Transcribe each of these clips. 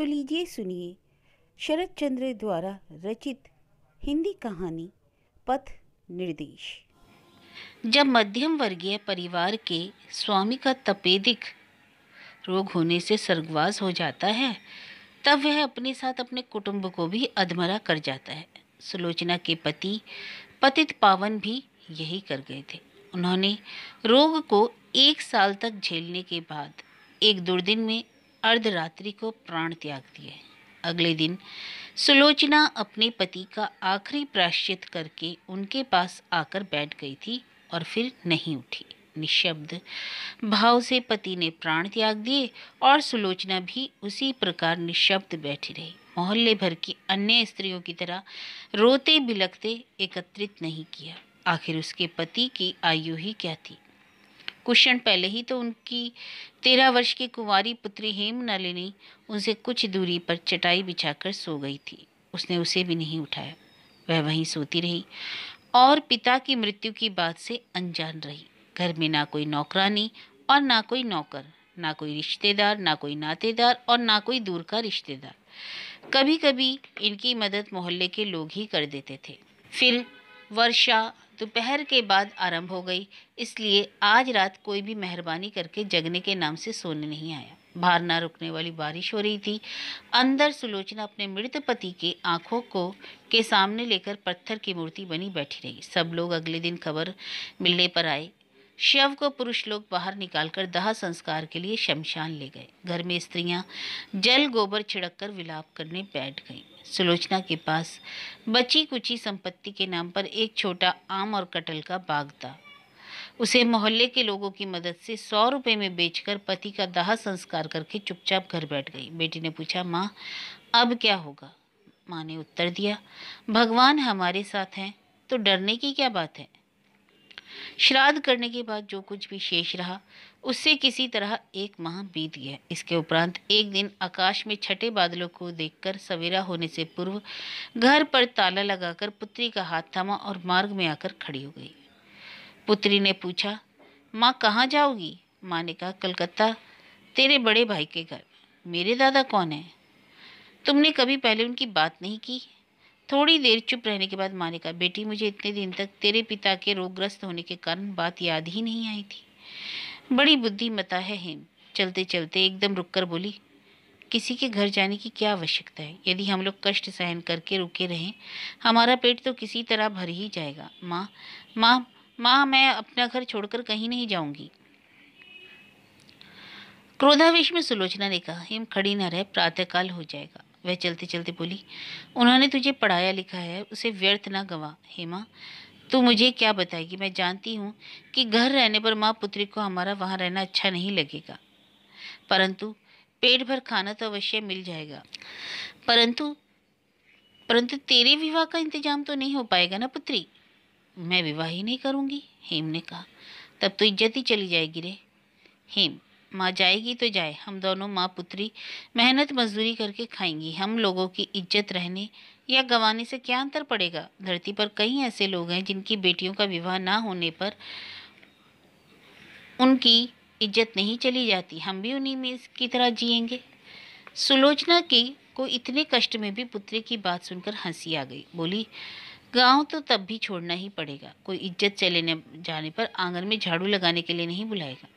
तो लीजिए सुनिए शरतचंद्र द्वारा रचित हिंदी कहानी पथ निर्देश। जब मध्यम वर्गीय परिवार के स्वामी का तपेदिक रोग होने से स्वर्गवास हो जाता है, तब वह अपने साथ अपने कुटुंब को भी अधमरा कर जाता है। सुलोचना के पति पतित पावन भी यही कर गए थे। उन्होंने रोग को 1 साल तक झेलने के बाद एक दुर्दिन में अर्धरात्रि को प्राण त्याग दिए। अगले दिन सुलोचना अपने पति का आखिरी प्रायश्चित करके उनके पास आकर बैठ गई थी और फिर नहीं उठी। निशब्द भाव से पति ने प्राण त्याग दिए और सुलोचना भी उसी प्रकार निशब्द बैठी रही। मोहल्ले भर की अन्य स्त्रियों की तरह रोते बिलखते एकत्रित नहीं किया। आखिर उसके पति की आयु ही क्या थी? कुशन पहले ही तो उनकी 13 वर्ष की कुंवारी पुत्री हेमनलिनी उनसे कुछ दूरी पर चटाई बिछाकर सो गई थी। उसने उसे भी नहीं उठाया। वह वहीं सोती रही और पिता की मृत्यु की बात से अनजान रही। घर में ना कोई नौकरानी और ना कोई नौकर, ना कोई रिश्तेदार, ना कोई नातेदार और ना कोई दूर का रिश्तेदार। कभी कभी इनकी मदद मोहल्ले के लोग ही कर देते थे। फिर वर्षा दोपहर के बाद आरंभ हो गई, इसलिए आज रात कोई भी मेहरबानी करके जगने के नाम से सोने नहीं आया। बाहर ना रुकने वाली बारिश हो रही थी। अंदर सुलोचना अपने मृत पति के आंखों को के सामने लेकर पत्थर की मूर्ति बनी बैठी रही। सब लोग अगले दिन खबर मिलने पर आए। शव को पुरुष लोग बाहर निकालकर दाह संस्कार के लिए शमशान ले गए। घर में स्त्रियां जल गोबर छिड़क कर विलाप करने बैठ गईं। सुलोचना के पास बची कुची संपत्ति के नाम पर एक छोटा आम और कटहल का बाग था। उसे मोहल्ले के लोगों की मदद से 100 रुपये में बेचकर पति का दाह संस्कार करके चुपचाप घर बैठ गई। बेटी ने पूछा, माँ अब क्या होगा? माँ ने उत्तर दिया, भगवान हमारे साथ हैं तो डरने की क्या बात है। श्राद्ध करने के बाद जो कुछ भी शेष रहा उससे किसी तरह 1 माह बीत गया। इसके उपरांत एक दिन आकाश में छठे बादलों को देखकर सवेरा होने से पूर्व घर पर ताला लगाकर पुत्री का हाथ थामा और मार्ग में आकर खड़ी हो गई। पुत्री ने पूछा, माँ कहाँ जाओगी? माँ ने कहा, कलकत्ता तेरे बड़े भाई के घर। मेरे दादा कौन है? तुमने कभी पहले उनकी बात नहीं की। थोड़ी देर चुप रहने के बाद माँ ने कहा, बेटी मुझे इतने दिन तक तेरे पिता के रोगग्रस्त होने के कारण बात याद ही नहीं आई थी। बड़ी बुद्धिमता है हेम। चलते चलते एकदम रुककर बोली, किसी के घर जाने की क्या आवश्यकता है? यदि हम लोग कष्ट सहन करके रुके रहें, हमारा पेट तो किसी तरह भर ही जाएगा। माँ माँ माँ मैं अपना घर छोड़कर कहीं नहीं जाऊँगी। क्रोधावेश में सुलोचना ने कहा, हेम खड़ी न रहे, प्रातःकाल हो जाएगा। वह चलते चलते बोली, उन्होंने तुझे पढ़ाया लिखा है, उसे व्यर्थ ना गवा। हेमा तू मुझे क्या बताएगी? मैं जानती हूँ कि घर रहने पर माँ पुत्री को हमारा वहाँ रहना अच्छा नहीं लगेगा, परंतु पेट भर खाना तो अवश्य मिल जाएगा। परंतु तेरे विवाह का इंतजाम तो नहीं हो पाएगा ना पुत्री। मैं विवाह ही नहीं करूँगी, हेम ने कहा। तब तो इज्जत ही चली जाएगी रे। हेम माँ जाएगी तो जाए, हम दोनों माँ पुत्री मेहनत मजदूरी करके खाएंगी। हम लोगों की इज्जत रहने या गंवाने से क्या अंतर पड़ेगा? धरती पर कई ऐसे लोग हैं जिनकी बेटियों का विवाह ना होने पर उनकी इज्जत नहीं चली जाती। हम भी उन्हीं में इसकी तरह जिएंगे। सुलोचना की को इतने कष्ट में भी पुत्री की बात सुनकर हंसी आ गई। बोली, गाँव तो तब भी छोड़ना ही पड़ेगा। कोई इज्जत चले जाने पर आंगन में झाड़ू लगाने के लिए नहीं बुलाएगा।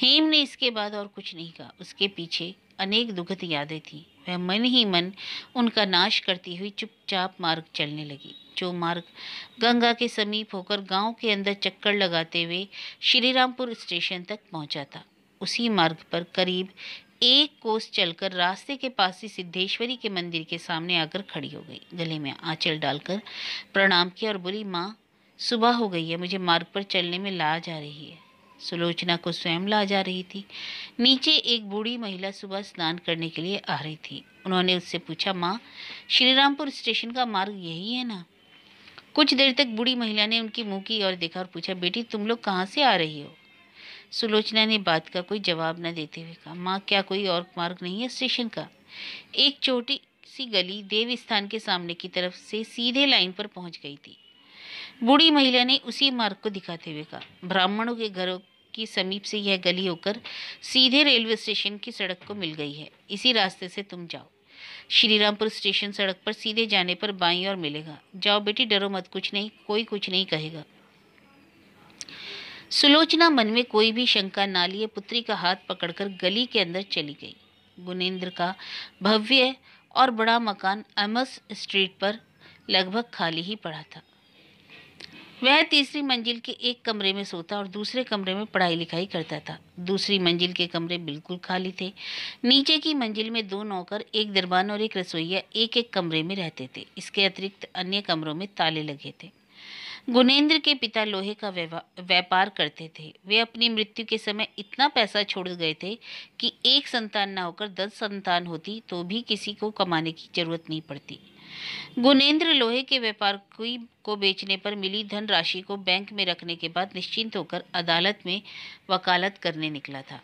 हेम ने इसके बाद और कुछ नहीं कहा। उसके पीछे अनेक दुखद यादें थीं। वह मन ही मन उनका नाश करती हुई चुपचाप मार्ग चलने लगी, जो मार्ग गंगा के समीप होकर गांव के अंदर चक्कर लगाते हुए श्रीरामपुर स्टेशन तक पहुंचा था। उसी मार्ग पर करीब 1 कोस चलकर रास्ते के पास ही सिद्धेश्वरी के मंदिर के सामने आकर खड़ी हो गई। गले में आंचल डालकर प्रणाम किया और बोली, माँ सुबह हो गई है, मुझे मार्ग पर चलने में लाज आ रही है। सुलोचना को स्वयं लाज आ रही थी। नीचे एक बूढ़ी महिला सुबह स्नान करने के लिए आ रही थी। उन्होंने उससे पूछा, माँ श्रीरामपुर स्टेशन का मार्ग यही है ना? कुछ देर तक बूढ़ी महिला ने उनकी मुंह की ओर देखा और पूछा, बेटी तुम लोग कहाँ से आ रही हो? सुलोचना ने बात का कोई जवाब न देते हुए कहा, माँ क्या कोई और मार्ग नहीं है स्टेशन का? एक छोटी सी गली देवस्थान के सामने की तरफ से सीधे लाइन पर पहुँच गई थी। बूढ़ी महिला ने उसी मार्ग को दिखाते हुए कहा, ब्राह्मणों के घरों के समीप से यह गली होकर सीधे रेलवे स्टेशन की सड़क को मिल गई है। इसी रास्ते से तुम जाओ। श्रीरामपुर स्टेशन सड़क पर सीधे जाने पर बाईं ओर मिलेगा। जाओ बेटी, डरो मत, कुछ नहीं, कोई कुछ नहीं कहेगा। सुलोचना मन में कोई भी शंका ना लिए पुत्री का हाथ पकड़कर गली के अंदर चली गई। गुणेन्द्र का भव्य और बड़ा मकान MS स्ट्रीट पर लगभग खाली ही पड़ा था। वह तीसरी मंजिल के एक कमरे में सोता और दूसरे कमरे में पढ़ाई लिखाई करता था। दूसरी मंजिल के कमरे बिल्कुल खाली थे। नीचे की मंजिल में 2 नौकर, एक दरबान और एक रसोइया एक कमरे में रहते थे। इसके अतिरिक्त अन्य कमरों में ताले लगे थे। गुणेन्द्र के पिता लोहे का व्यापार करते थे। वे अपनी मृत्यु के समय इतना पैसा छोड़ गए थे कि 1 संतान न होकर 10 संतान होती तो भी किसी को कमाने की जरूरत नहीं पड़ती। गुणेन्द्र लोहे के व्यापार को बेचने पर मिली धनराशि को बैंक में रखने के बाद निश्चिंत होकर अदालत में वकालत करने निकला था।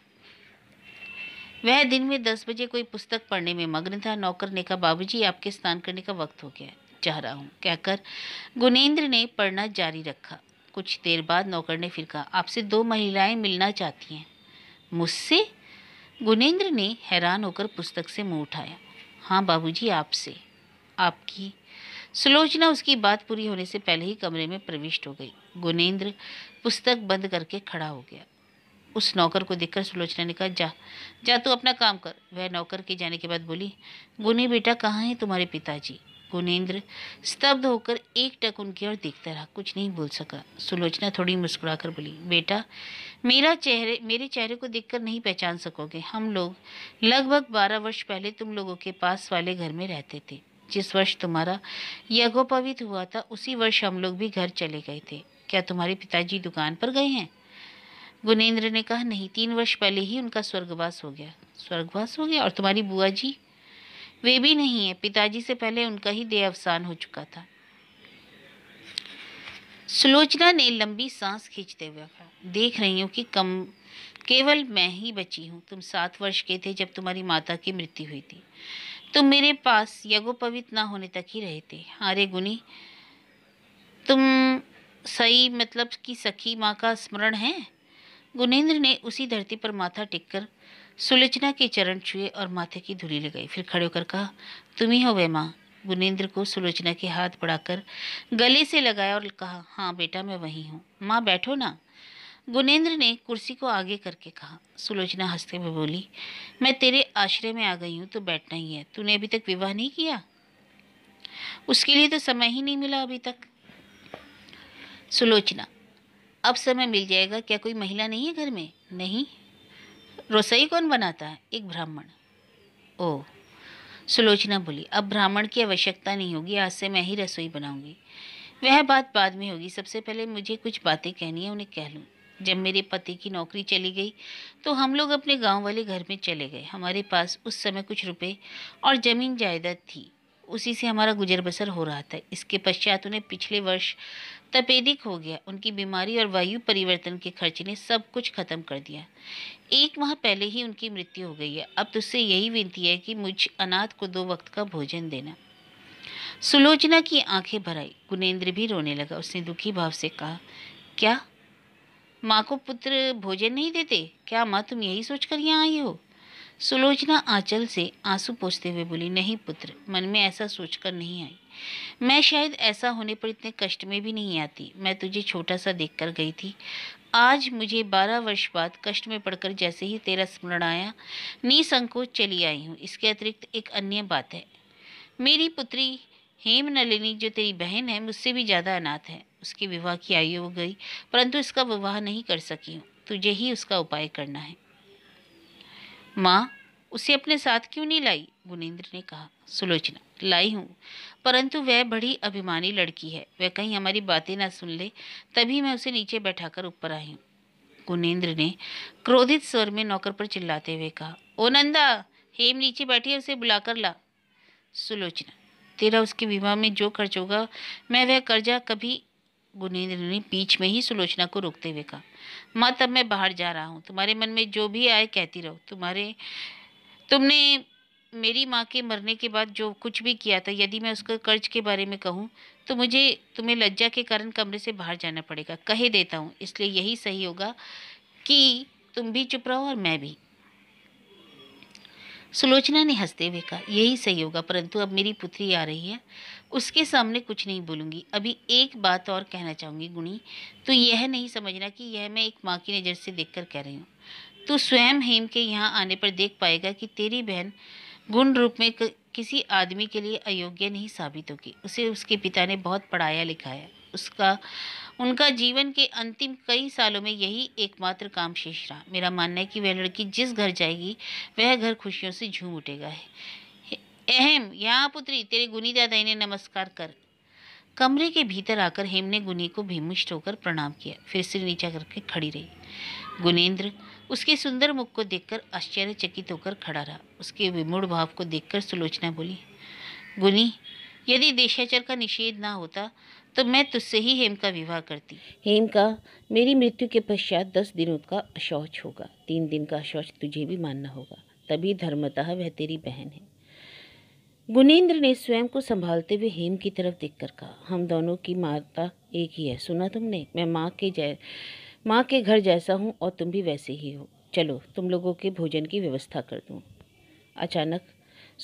वह दिन में 10 बजे कोई पुस्तक पढ़ने में मग्न था। नौकर ने कहा, बाबूजी आपके स्नान करने का वक्त हो गया, चाह रहा हूँ, कहकर गुणेन्द्र ने पढ़ना जारी रखा। कुछ देर बाद नौकर ने फिर कहा, आपसे 2 महिलाएं मिलना चाहती हैं। मुझसे? गुणेन्द्र ने हैरान होकर पुस्तक से मुंह उठाया। हाँ बाबूजी, आपसे। आपकी? सुलोचना उसकी बात पूरी होने से पहले ही कमरे में प्रविष्ट हो गई। गुणेन्द्र पुस्तक बंद करके खड़ा हो गया। उस नौकर को देखकर सुलोचना ने कहा, जा तू अपना काम कर। वह नौकर के जाने के बाद बोली, गुनी बेटा, कहाँ हैं तुम्हारे पिताजी? गुणेन्द्र स्तब्ध होकर एकटक उनकी ओर देखता रहा, कुछ नहीं बोल सका। सुलोचना थोड़ी मुस्कुराकर बोली, बेटा मेरे चेहरे को देखकर नहीं पहचान सकोगे। हम लोग लगभग 12 वर्ष पहले तुम लोगों के पास वाले घर में रहते थे। जिस वर्ष तुम्हारा यज्ञोपवीत हुआ था उसी वर्ष हम लोग भी घर चले गए थे। क्या तुम्हारे पिताजी दुकान पर गए हैं? गुणेन्द्र ने कहा, नहीं, 3 वर्ष पहले ही उनका स्वर्गवास हो गया। स्वर्गवास हो गया? और तुम्हारी बुआ जी? वे भी नहीं है, पिताजी से पहले उनका ही देह अवसान हो चुका था। सुलोचना ने लंबी सांस खींचते हुए कहा, देख रही हूँ कि केवल मैं ही बची हूँ। तुम 7 वर्ष के थे जब तुम्हारी माता की मृत्यु हुई थी। तुम मेरे पास यज्ञोपवीत ना होने तक ही रहे थे। अरे गुनी, तुम सही मतलब कि सखी माँ का स्मरण है? गुणेन्द्र ने उसी धरती पर माथा टेककर सुलोचना के चरण छुए और माथे की धूली लगाई। फिर खड़े होकर कहा, तुम ही हो वे माँ? गुणेन्द्र को सुलोचना के हाथ बढ़ाकर गले से लगाया और कहा, हाँ बेटा, मैं वही हूँ। माँ बैठो ना। गुणेन्द्र ने कुर्सी को आगे करके कहा। सुलोचना हंसते हुए बोली, मैं तेरे आश्रय में आ गई हूँ तो बैठना ही है। तूने अभी तक विवाह नहीं किया, उसके लिए तो समय ही नहीं मिला अभी तक। सुलोचना, अब समय मिल जाएगा। क्या कोई महिला नहीं है घर में? नहीं। रसोई कौन बनाता है? एक ब्राह्मण। ओह। सुलोचना बोली, अब ब्राह्मण की आवश्यकता नहीं होगी। आज से मैं ही रसोई बनाऊंगी। वह बात बाद में होगी, सबसे पहले मुझे कुछ बातें कहनी है, उन्हें कह लूँ। जब मेरे पति की नौकरी चली गई तो हम लोग अपने गांव वाले घर में चले गए। हमारे पास उस समय कुछ रुपए और ज़मीन जायदाद थी, उसी से हमारा गुजर बसर हो रहा था। इसके पश्चात उन्हें पिछले वर्ष तपेदिक हो गया। उनकी बीमारी और वायु परिवर्तन के खर्च ने सब कुछ खत्म कर दिया। 1 माह पहले ही उनकी मृत्यु हो गई है। अब तुझसे यही विनती है कि मुझ अनाथ को 2 वक्त का भोजन देना। सुलोचना की आंखें भर आई। गुणेन्द्र भी रोने लगा। उसने दुखी भाव से कहा, क्या माँ को पुत्र भोजन नहीं देते? क्या माँ तुम यही सोचकर यहाँ आई हो? सुलोचना आंचल से आंसू पोंछते हुए बोली, नहीं पुत्र, मन में ऐसा सोचकर नहीं आई। मैं शायद ऐसा होने पर इतने कष्ट में भी नहीं आती। मैं तुझे छोटा सा देखकर गई थी। आज मुझे 12 वर्ष बाद कष्ट में पड़कर जैसे ही तेरा स्मरण आया, निसंकोच चली आई हूँ। इसके अतिरिक्त एक अन्य बात है, मेरी पुत्री हेमनलिनी जो तेरी बहन है, मुझसे भी ज़्यादा अनाथ है। उसके विवाह की आयु हो गई, परंतु इसका विवाह नहीं कर सकी हूँ। तुझे ही उसका उपाय करना है। माँ, उसे अपने साथ क्यों नहीं लाई? गुणेन्द्र ने कहा। सुलोचना, लाई हूँ, परंतु वह बड़ी अभिमानी लड़की है। वह कहीं हमारी बातें ना सुन ले, तभी मैं उसे नीचे बैठाकर ऊपर आई हूँ। गुणेन्द्र ने क्रोधित स्वर में नौकर पर चिल्लाते हुए कहा, ओ नंदा, हेम नीचे बैठी है, उसे बुलाकर ला। सुलोचना, तेरा उसके विवाह में जो खर्च होगा, मैं वह कर्जा कभी। गुणेन्द्र ने बीच में ही सुलोचना को रोकते हुए कहा, माँ तब मैं बाहर जा रहा हूँ। तुम्हारे मन में जो भी आए कहती रहो। तुमने मेरी माँ के मरने के बाद जो कुछ भी किया था, यदि मैं उसके कर्ज के बारे में कहूँ तो मुझे तुम्हें लज्जा के कारण कमरे से बाहर जाना पड़ेगा। कहे देता हूँ, इसलिए यही सही होगा कि तुम भी चुप रहो और मैं भी। सुलोचना ने हंसते हुए कहा, यही सही होगा, परंतु अब मेरी पुत्री आ रही है, उसके सामने कुछ नहीं बोलूँगी। अभी एक बात और कहना चाहूँगी गुणी, तो यह नहीं समझना कि यह मैं एक माँ की नज़र से देखकर कह रही हूँ। तू स्वयं हेम के यहाँ आने पर देख पाएगा कि तेरी बहन गुण रूप में किसी आदमी के लिए अयोग्य नहीं साबित होगी। उसे उसके पिता ने बहुत पढ़ाया लिखाया, उनका जीवन के अंतिम कई सालों में यही एकमात्र काम शेष रहा। मेरा मानना है कि वह लड़की जिस घर जाएगी वह घर खुशियों से झूम उठेगा। हेम, यहाँ पुत्री, तेरे गुनी दादा ने नमस्कार कर। कमरे के भीतर आकर हेम ने गुनी को भीमुष्ट होकर प्रणाम किया, फिर सिर नीचा करके खड़ी रही। गुणेन्द्र उसके सुंदर मुख को देखकर आश्चर्यचकित होकर खड़ा रहा। उसके विमूढ़ भाव को देखकर सुलोचना बोली, गुनी, यदि देशाचर का निषेध ना होता तो मैं तुझसे ही हेम का विवाह करती। हेम का मेरी मृत्यु के पश्चात 10 दिनों का शौच होगा। 3 दिन का शौच तुझे भी मानना होगा, तभी धर्मतः वह तेरी बहन है। गुणेन्द्र ने स्वयं को संभालते हुए हेम की तरफ देखकर कहा, हम दोनों की माता एक ही है। सुना तुमने, मैं माँ के घर जैसा हूँ और तुम भी वैसे ही हो। चलो तुम लोगों के भोजन की व्यवस्था कर दूँ। अचानक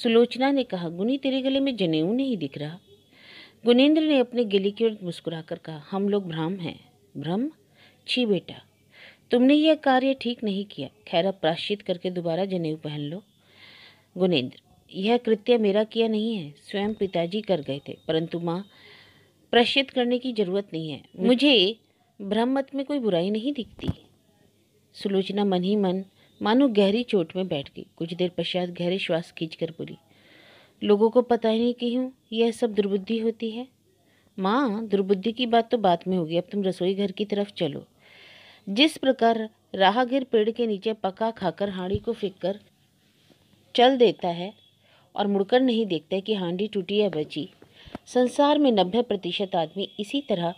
सुलोचना ने कहा, गुनी, तेरे गले में जनेऊ नहीं दिख रहा। गुणेन्द्र ने अपने गिले की ओर मुस्कुराकर कहा, हम लोग ब्राह्म हैं। ब्राह्म? छी बेटा, तुमने यह कार्य ठीक नहीं किया। खैर, अब प्राश्चित करके दोबारा जनेऊ पहन लो। गुणेन्द्र, यह कृत्य मेरा किया नहीं है, स्वयं पिताजी कर गए थे, परंतु माँ, प्राश्चित करने की जरूरत नहीं है। मुझे ब्राह्म मत में कोई बुराई नहीं दिखती। सुलोचना मन ही मन मानो गहरी चोट में बैठ गई। कुछ देर पश्चात गहरे श्वास खींचकर बोली, लोगों को पता ही नहीं क्यों यह सब दुर्बुद्धि होती है। माँ, दुर्बुद्धि की बात तो बात में होगी, अब तुम रसोई घर की तरफ चलो। जिस प्रकार राहगीर पेड़ के नीचे पका खाकर हांडी को फेंककर चल देता है और मुड़कर नहीं देखता है कि हांडी टूटी या बची, संसार में 90% आदमी इसी तरह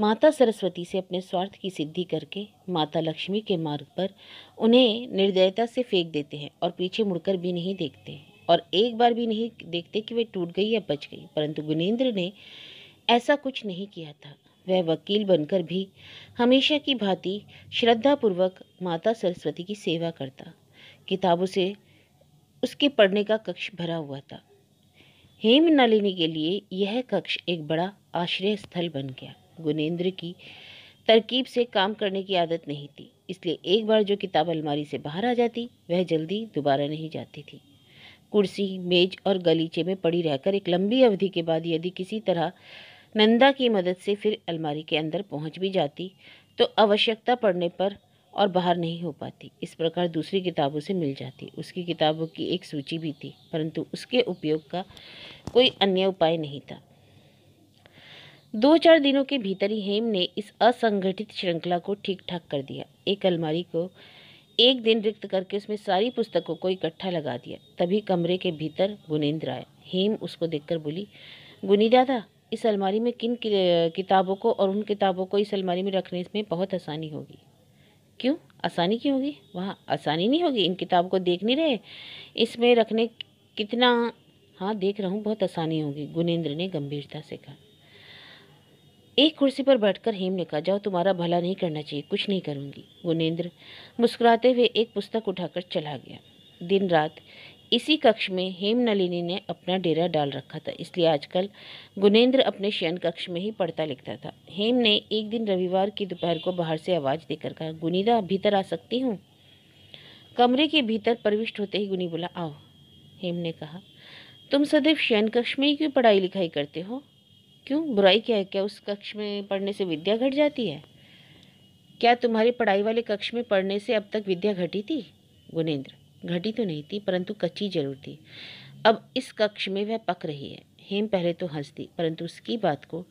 माता सरस्वती से अपने स्वार्थ की सिद्धि करके माता लक्ष्मी के मार्ग पर उन्हें निर्दयता से फेंक देते हैं और पीछे मुड़कर भी नहीं देखते हैं और एक बार भी नहीं देखते कि वे टूट गई या बच गई। परंतु गुणेन्द्र ने ऐसा कुछ नहीं किया था। वह वकील बनकर भी हमेशा की भांति श्रद्धापूर्वक माता सरस्वती की सेवा करता। किताबों से उसके पढ़ने का कक्ष भरा हुआ था। हेमनलिनी के लिए यह कक्ष एक बड़ा आश्रय स्थल बन गया। गुणेन्द्र की तरकीब से काम करने की आदत नहीं थी, इसलिए एक बार जो किताब अलमारी से बाहर आ जाती वह जल्दी दोबारा नहीं जाती थी। कुर्सी, मेज और गलीचे में पड़ी रहकर एक लंबी अवधि के बाद यदि किसी तरह नंदा की मदद से फिर अलमारी के अंदर पहुंच भी जाती तो आवश्यकता पड़ने पर और बाहर नहीं हो पाती। इस प्रकार दूसरी किताबों से मिल जाती। उसकी किताबों की एक सूची भी थी, परंतु उसके उपयोग का कोई अन्य उपाय नहीं था। 2-4 दिनों के भीतर ही हेम ने इस असंगठित श्रृंखला को ठीक ठाक कर दिया। एक अलमारी को एक दिन रिक्त करके उसमें सारी पुस्तकों को इकट्ठा लगा दिया। तभी कमरे के भीतर गुणेन्द्र आए। हेम उसको देखकर बोली, गुनी दादा, इस अलमारी में किन किताबों को और उन किताबों को इस अलमारी में रखने में बहुत आसानी होगी। क्यों आसानी क्यों होगी? वहाँ आसानी नहीं होगी। इन किताबों को देख नहीं रहे, इसमें रखने कितना। हाँ देख रहा हूँ, बहुत आसानी होगी, गुणेन्द्र ने गंभीरता से कहा। एक कुर्सी पर बैठकर हेम ने कहा, जाओ तुम्हारा भला नहीं करना चाहिए, कुछ नहीं करूँगी। गुणेन्द्र मुस्कुराते हुए एक पुस्तक उठाकर चला गया। दिन रात इसी कक्ष में हेमनलिनी ने अपना डेरा डाल रखा था, इसलिए आजकल गुणेन्द्र अपने शयन कक्ष में ही पढ़ता लिखता था। हेम ने एक दिन रविवार की दोपहर को बाहर से आवाज़ देकर कहा, गुनीदा, भीतर आ सकती हूँ। कमरे के भीतर प्रविष्ट होते ही गुनी बोला, आओ। हेम ने कहा, तुम सदैव शयन कक्ष में ही क्यों पढ़ाई लिखाई करते हो? क्यों, बुराई क्या है? क्या उस कक्ष में पढ़ने से विद्या घट जाती है? क्या तुम्हारे पढ़ाई वाले कक्ष में पढ़ने से अब तक विद्या घटी थी? गुणेन्द्र, घटी तो नहीं थी, परंतु कच्ची जरूर थी। अब इस कक्ष में वह पक रही है। हेम पहले तो हंसती, परंतु उसकी बात को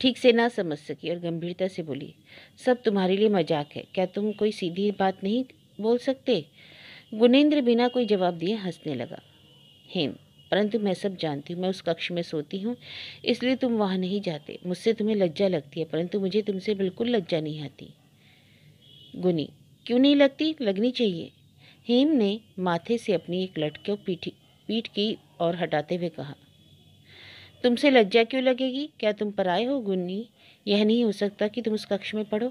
ठीक से ना समझ सकी और गंभीरता से बोली, सब तुम्हारे लिए मजाक है, क्या तुम कोई सीधी बात नहीं बोल सकते? गुणेन्द्र बिना कोई जवाब दिए हंसने लगा। हेम, परंतु मैं सब जानती हूँ, मैं उस कक्ष में सोती हूँ, इसलिए तुम वहाँ नहीं जाते। मुझसे तुम्हें लज्जा लगती है, परंतु मुझे तुमसे बिल्कुल लज्जा नहीं आती। गुनी, क्यों नहीं लगती? लगनी चाहिए। हेम ने माथे से अपनी एक लट को पीठ की और हटाते हुए कहा, तुमसे लज्जा क्यों लगेगी? क्या तुम पराए हो? गुनी, यह नहीं हो सकता कि तुम उस कक्ष में पढ़ो,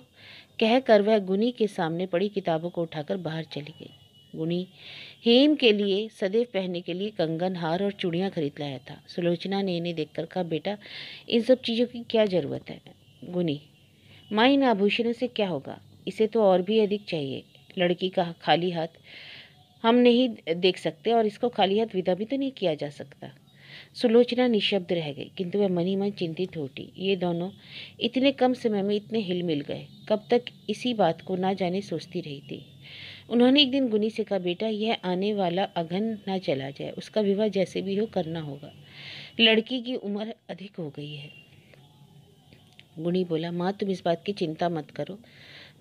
कहकर वह गुनी के सामने पड़ी किताबों को उठाकर बाहर चली गई। गुनी हेम के लिए सदैव पहनने के लिए कंगन, हार और चूड़ियाँ खरीद लाया था। सुलोचना ने इन्हें देखकर कहा, बेटा इन सब चीज़ों की क्या ज़रूरत है? गुनी, माँ इन आभूषणों से क्या होगा, इसे तो और भी अधिक चाहिए। लड़की का खाली हाथ हम नहीं देख सकते और इसको खाली हाथ विदा भी तो नहीं किया जा सकता। सुलोचना निशब्द रह गई, किंतु वह मन ही मन चिंतित होती। ये दोनों इतने कम समय में इतने हिल मिल गए, कब तक इसी बात को ना जाने सोचती रही थी। उन्होंने एक दिन गुनी से कहा, बेटा यह आने वाला अगन ना चला जाए, उसका विवाह जैसे भी हो करना होगा, लड़की की उम्र अधिक हो गई है। गुनी बोला, माँ तुम इस बात की चिंता मत करो,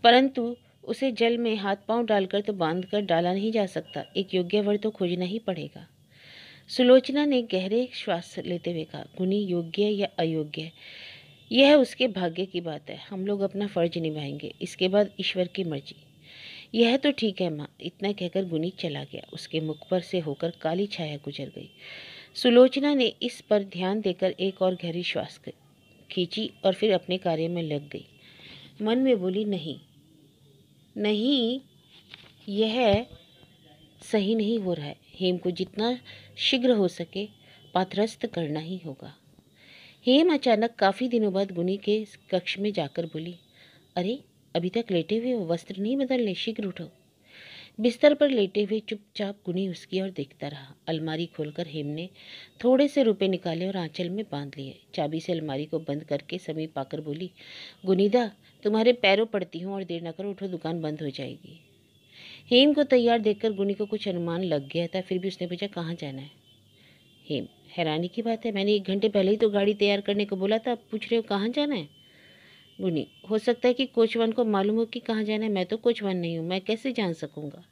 परंतु उसे जल में हाथ पांव डालकर तो बांधकर डाला नहीं जा सकता, एक योग्य वर तो खोजना ही पड़ेगा। सुलोचना ने गहरे श्वास लेते हुए कहा, गुनी योग्य या अयोग्य यह उसके भाग्य की बात है, हम लोग अपना फर्ज निभाएंगे, इसके बाद ईश्वर की मर्जी। यह तो ठीक है माँ। इतना कहकर गुनी चला गया। उसके मुख पर से होकर काली छाया गुजर गई। सुलोचना ने इस पर ध्यान देकर एक और गहरी श्वास खींची और फिर अपने कार्य में लग गई। मन में बोली, नहीं, यह सही नहीं हो रहा है, हेम को जितना शीघ्र हो सके पात्रस्थ करना ही होगा। हेम अचानक काफ़ी दिनों बाद गुनी के कक्ष में जाकर बोली, अरे अभी तक लेटे हुए हो, वस्त्र नहीं बदलने, शीघ्र उठो। बिस्तर पर लेटे हुए चुपचाप गुनी उसकी ओर देखता रहा। अलमारी खोलकर हेम ने थोड़े से रुपए निकाले और आंचल में बांध लिए। चाबी से अलमारी को बंद करके समीप आकर बोली, गुनीदा तुम्हारे पैरों पड़ती हूँ और देर न करो, उठो दुकान बंद हो जाएगी। हेम को तैयार देखकर गुनी को कुछ अनुमान लग गया था, फिर भी उसने पूछा, कहाँ जाना है? हेम, हैरानी की बात है, मैंने 1 घंटे पहले ही तो गाड़ी तैयार करने को बोला था, अब पूछ रहे हो कहाँ जाना है? गुनी, हो सकता है कि कोचवान को मालूम हो कि कहाँ जाना है, मैं तो कोचवान नहीं हूँ, मैं कैसे जान सकूँगा?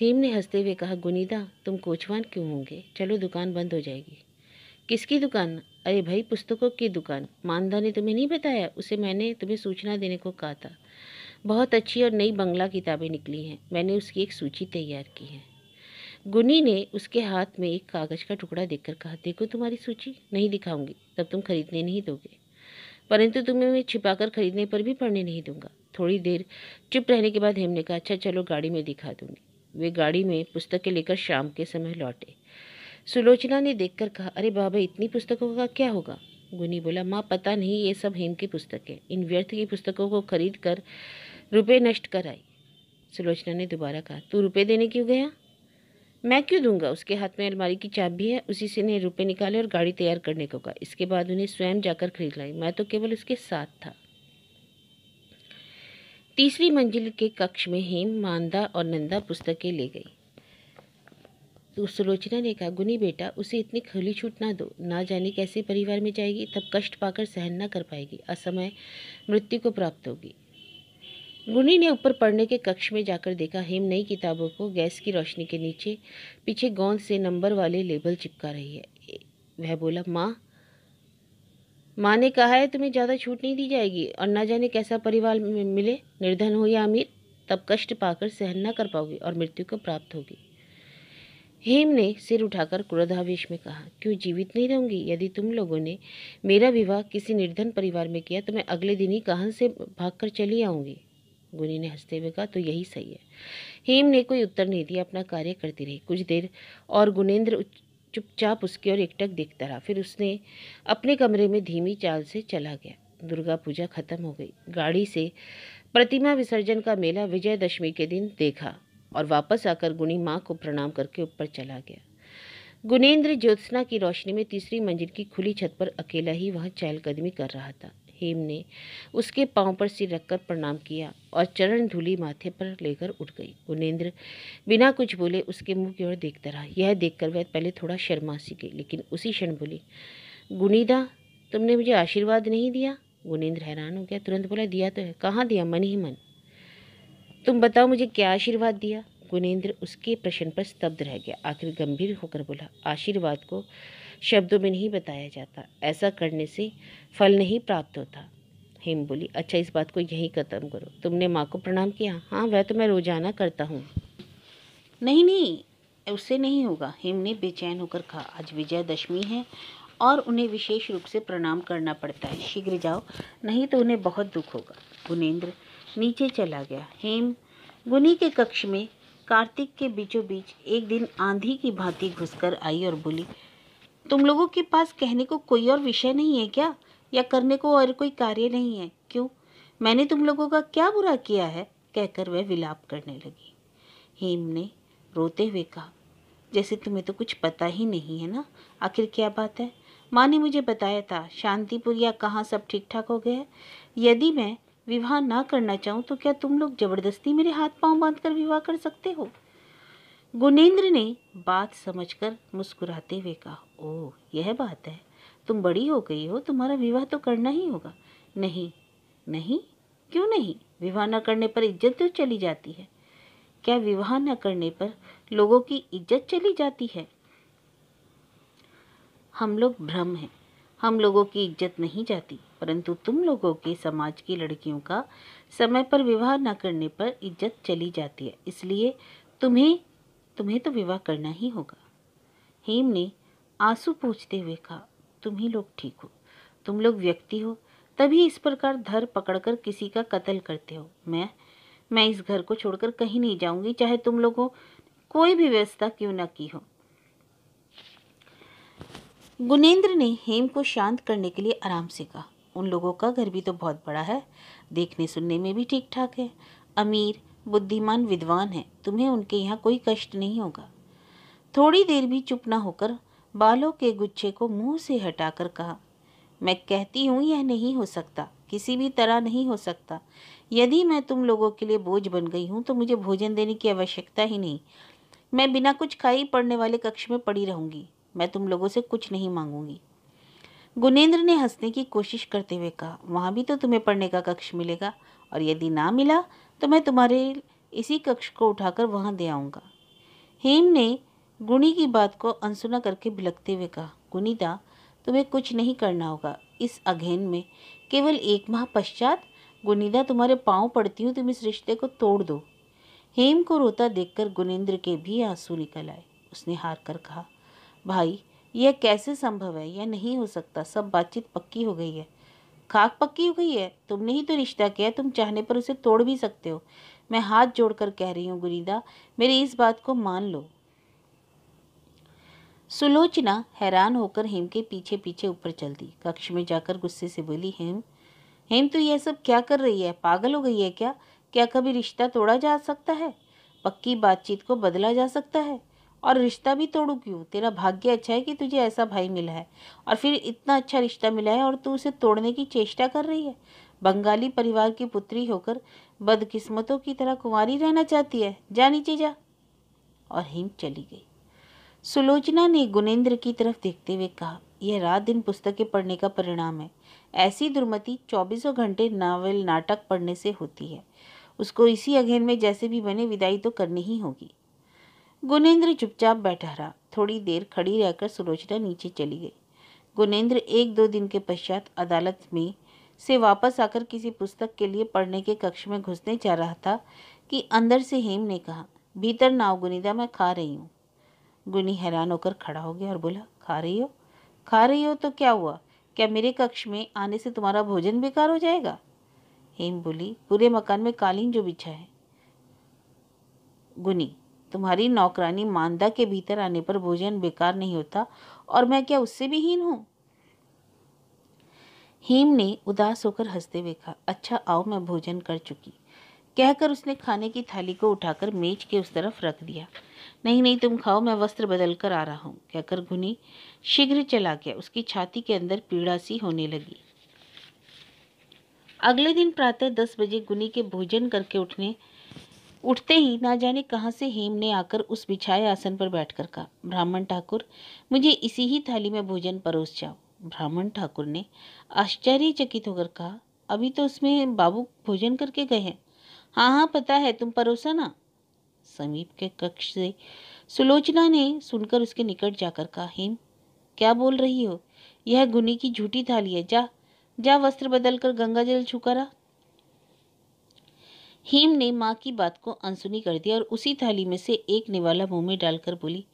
हेम ने हंसते हुए कहा, गुनीदा तुम कोचवान क्यों होंगे, चलो दुकान बंद हो जाएगी। किसकी दुकान? अरे भाई पुस्तकों की दुकान, मानदा ने तुम्हें नहीं बताया, उसे मैंने तुम्हें सूचना देने को कहा था। बहुत अच्छी और नई बंगला किताबें निकली हैं, मैंने उसकी एक सूची तैयार की है। गुनी ने उसके हाथ में एक कागज़ का टुकड़ा देखकर कहा, देखो तुम्हारी सूची, नहीं दिखाऊंगी तब तुम खरीदने नहीं दोगे, परंतु तुम्हें मैं छिपाकर खरीदने पर भी पढ़ने नहीं दूंगा। थोड़ी देर चुप रहने के बाद हेम ने कहा, अच्छा चलो गाड़ी में दिखा दूंगी। वे गाड़ी में पुस्तकें लेकर शाम के समय लौटे। सुलोचना ने देखकर कहा, अरे बाबा इतनी पुस्तकों का क्या होगा? गुनी बोला, माँ पता नहीं, ये सब हेम की पुस्तकें, इन व्यर्थ की पुस्तकों को खरीद कर रुपये नष्ट कर आई। सुलोचना ने दोबारा कहा, तू रुपये देने क्यों गया? मैं क्यों दूंगा, उसके हाथ में अलमारी की चाबी है, उसी से ने रुपये निकाले और गाड़ी तैयार करने को कहा, इसके बाद उन्हें स्वयं जाकर खरीद लाई, मैं तो केवल उसके साथ था। तीसरी मंजिल के कक्ष में हेम, मानदा और नंदा पुस्तकें ले गई। तो सुलोचना ने कहा, गुनी बेटा उसे इतनी खुली छूट ना दो, ना जाने कैसे परिवार में जाएगी, तब कष्ट पाकर सहन न कर पाएगी, असमय मृत्यु को प्राप्त होगी। गुनी ने ऊपर पढ़ने के कक्ष में जाकर देखा, हेम नई किताबों को गैस की रोशनी के नीचे पीछे गोंद से नंबर वाले लेबल चिपका रही है। वह बोला, माँ ने कहा है तुम्हें ज़्यादा छूट नहीं दी जाएगी और ना जाने कैसा परिवार मिले, निर्धन हो या अमीर, तब कष्ट पाकर सहन न कर पाओगी और मृत्यु को प्राप्त होगी। हेम ने सिर उठाकर क्रोधावेश में कहा, क्यों जीवित नहीं रहूंगी? यदि तुम लोगों ने मेरा विवाह किसी निर्धन परिवार में किया तो मैं अगले दिन ही कहाँ से भागकर चली आऊँगी। गुनी ने हंसते हुए कहा, तो यही सही है। हेम ने कोई उत्तर नहीं दिया, अपना कार्य करती रही। कुछ देर और गुणेन्द्र चुपचाप उसकी ओर एकटक देखता रहा, फिर उसने अपने कमरे में धीमी चाल से चला गया। दुर्गा पूजा खत्म हो गई। गाड़ी से प्रतिमा विसर्जन का मेला विजयदशमी के दिन देखा और वापस आकर गुनी माँ को प्रणाम करके ऊपर चला गया। गुणेन्द्र ज्योत्सना की रोशनी में तीसरी मंजिल की खुली छत पर अकेला ही वहाँ चहलकदमी कर रहा था। हेम ने उसके पांव पर सिर रखकर प्रणाम किया और चरण धूली माथे पर लेकर उठ गई। गुणेन्द्र बिना कुछ बोले उसके मुंह की ओर देखता रहा। यह देखकर वह पहले थोड़ा शर्मा सी गई, लेकिन उसी क्षण बोली, गुनीदा तुमने मुझे आशीर्वाद नहीं दिया। गुणेन्द्र हैरान हो गया, तुरंत बोला, दिया तो है। कहाँ दिया? मन ही मन। तुम बताओ मुझे क्या आशीर्वाद दिया? गुणेन्द्र उसके प्रश्न पर स्तब्ध रह गया, आखिर गंभीर होकर बोला, आशीर्वाद को शब्दों में नहीं बताया जाता, ऐसा करने से फल नहीं प्राप्त होता। हेम बोली, अच्छा इस बात को यहीं ख़त्म करो। तुमने माँ को प्रणाम किया? हाँ, वह तो मैं रोजाना करता हूँ। नहीं, उससे नहीं होगा। हेम ने बेचैन होकर कहा, आज विजयदशमी है और उन्हें विशेष रूप से प्रणाम करना पड़ता है। शीघ्र जाओ नहीं तो उन्हें बहुत दुख होगा। गुणेन्द्र नीचे चला गया। हेम गुनी के कक्ष में कार्तिक के बीचों बीच एक दिन आंधी की भांति घुसकर आई और बोली, तुम लोगों के पास कहने को कोई और विषय नहीं है क्या, या करने को और कोई कार्य नहीं है? क्यों, मैंने तुम लोगों का क्या बुरा किया है? कहकर वह विलाप करने लगी। हेम ने रोते हुए कहा, जैसे तुम्हें तो कुछ पता ही नहीं है ना, आखिर क्या बात है? माँ ने मुझे बताया था शांतिपुर या कहाँ सब ठीक ठाक हो गया है। यदि मैं विवाह ना करना चाहूँ तो क्या तुम लोग जबरदस्ती मेरे हाथ पांव बांधकर विवाह कर सकते हो? गुणेन्द्र ने बात समझकर मुस्कुराते हुए कहा, ओह यह बात है, तुम बड़ी हो गई हो, तुम्हारा विवाह तो करना ही होगा। नहीं नहीं, क्यों नहीं? विवाह न करने पर इज्जत तो चली जाती है। क्या विवाह न करने पर लोगों की इज्जत चली जाती है? हम लोग भ्रम हैं, हम लोगों की इज्जत नहीं जाती, परंतु तुम लोगों के समाज की लड़कियों का समय पर विवाह न करने पर इज्जत चली जाती है, इसलिए तुम्हें तो विवाह करना ही होगा। हेम ने आंसू पोंछते हुए कहा, तुम ही लोग ठीक हो, तुम लोग व्यक्ति हो, तभी इस प्रकार धर पकड़कर किसी का कत्ल करते हो। मैं इस घर को छोड़कर कहीं नहीं जाऊंगी, चाहे तुम लोगों कोई भी व्यवस्था क्यों ना की हो। गुणेन्द्र ने हेम को शांत करने के लिए आराम से कहा, उन लोगों का घर भी तो बहुत बड़ा है, देखने सुनने में भी ठीक ठाक है, अमीर बुद्धिमान विद्वान है, तुम्हें उनके यहाँ कोई कष्ट नहीं होगा। थोड़ी देर भी चुप न होकर बालों के गुच्छे को मुँह से हटाकर कहा, मैं कहती हूँ यह नहीं हो सकता, किसी भी तरह नहीं हो सकता। यदि मैं तुम लोगों के लिए बोझ बन गई हूँ तो मुझे भोजन देने की आवश्यकता ही नहीं। मैं बिना कुछ खाई पड़ने वाले कक्ष में पड़ी रहूँगी। मैं तुम लोगों से कुछ नहीं मांगूंगी। गुणेन्द्र ने हंसने की कोशिश करते हुए कहा, वहाँ भी तो तुम्हें पढ़ने का कक्ष मिलेगा, और यदि ना मिला तो मैं तुम्हारे इसी कक्ष को उठाकर वहाँ दे आऊँगा। हेम ने गुणी की बात को अनसुना करके भिलकते हुए कहा, गुणीदा तुम्हें कुछ नहीं करना होगा। इस अघेन में केवल 1 माह पश्चात गुणीदा तुम्हारे पाँव पड़ती हूँ, तुम इस रिश्ते को तोड़ दो। हेम को रोता देखकर गुणेन्द्र के भी आंसू निकल आए। उसने हार कर कहा, भाई यह कैसे संभव है, यह नहीं हो सकता, सब बातचीत पक्की हो गई है, खाक पक्की हो गई है, तुमने ही तो रिश्ता किया, तुम चाहने पर उसे तोड़ भी सकते हो। मैं हाथ जोड़कर कह रही हूँ गुणीदा, मेरी इस बात को मान लो। सुलोचना हैरान होकर हेम के पीछे पीछे ऊपर चल दी। कक्ष में जाकर गुस्से से बोली, हेम तो यह सब क्या कर रही है, पागल हो गई है क्या? क्या कभी रिश्ता तोड़ा जा सकता है? पक्की बातचीत को बदला जा सकता है? और रिश्ता भी तोड़ू क्यों? तेरा भाग्य अच्छा है कि तुझे ऐसा भाई मिला है, और फिर इतना अच्छा रिश्ता मिला है और तू उसे तोड़ने की चेष्टा कर रही है। बंगाली परिवार की पुत्री होकर बदकिस्मतों की तरह कुंवारी रहना चाहती है, जा नीचे जा। और हेम चली गई। सुलोचना ने गुणेन्द्र की तरफ देखते हुए कहा, यह रात दिन पुस्तकें पढ़ने का परिणाम है। ऐसी दुर्मति 24 घंटे नावल नाटक पढ़ने से होती है। उसको इसी अघेन में जैसे भी बने विदाई तो करनी ही होगी। गुणेन्द्र चुपचाप बैठा रहा। थोड़ी देर खड़ी रहकर सुलोचना नीचे चली गई। गुणेन्द्र 1-2 दिन के पश्चात अदालत में से वापस आकर किसी पुस्तक के लिए पढ़ने के कक्ष में घुसने जा रहा था कि अंदर से हेम ने कहा, भीतर ना आओ गुणीदा, मैं खा रही हूँ। गुणी हैरान होकर खड़ा हो गया और बोला, खा रही हो? खा रही हो तो क्या हुआ? क्या मेरे कक्ष में आने से तुम्हारा भोजन बेकार हो जाएगा? हेम बोली, पूरे मकान में कालीन जो बिछा है। गुणी, तुम्हारी नौकरानी मानदा के भीतर आने पर भोजन बेकार नहीं होता, और मैं क्या उससे भी हीन हूँ? हेम ने उदास होकर हंसते हुए कहा, अच्छा आओ, मैं भोजन कर चुकी। कहकर उसने खाने की थाली को उठाकर मेज के उस तरफ रख दिया। नहीं नहीं, तुम खाओ, मैं वस्त्र बदल कर आ रहा हूँ। कहकर गुनी शीघ्र चला गया। उसकी छाती के अंदर पीड़ा सी होने लगी। अगले दिन प्रातः 10 बजे गुनी के भोजन करके उठते ही ना जाने कहाँ से हेम ने आकर उस बिछाए आसन पर बैठकर कहा, ब्राह्मण ठाकुर, मुझे इसी ही थाली में भोजन परोस जाओ। ब्राह्मण ठाकुर ने आश्चर्यचकित होकर कहा, अभी तो उसमें बाबू भोजन करके गए हैं। हाँ हाँ पता है, तुम परोसा ना। समीप के कक्ष से सुलोचना ने सुनकर उसके निकट जाकर कहा, हेम क्या बोल रही हो? यह गुनी की झूठी थाली है, जा जा वस्त्र बदल कर गंगा जल छूकर आ। हेम ने माँ की बात को अनसुनी कर दिया और उसी थाली में से एक निवाला मुंह में डालकर बोली,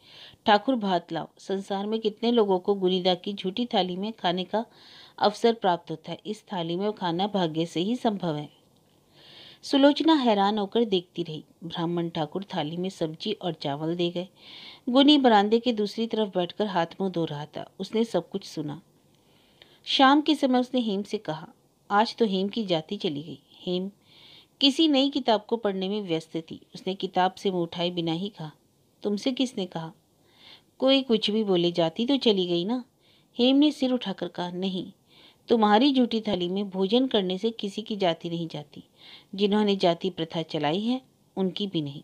ठाकुर भात लाओ। संसार में कितने लोगों को गुनीदा की झूठी थाली में खाने का अवसर प्राप्त होता है, इस थाली में खाना भाग्य से ही संभव है। सुलोचना हैरान होकर देखती रही। ब्राह्मण ठाकुर थाली में सब्जी और चावल दे गए। गुनी बरामदे के दूसरी तरफ बैठकर हाथ मुँह धो रहा था। उसने सब कुछ सुना। शाम के समय उसने हेम से कहा, आज तो हेम की जाति चली गई। हेम किसी नई किताब को पढ़ने में व्यस्त थी। उसने किताब से मुँह उठाए बिना ही कहा, तुमसे किसने कहा? कोई कुछ भी बोले, जाती तो चली गई ना। हेम ने सिर उठाकर कहा, नहीं, तुम्हारी झूठी थाली में भोजन करने से किसी की जाति नहीं जाती। जिन्होंने जाति प्रथा चलाई है उनकी भी नहीं।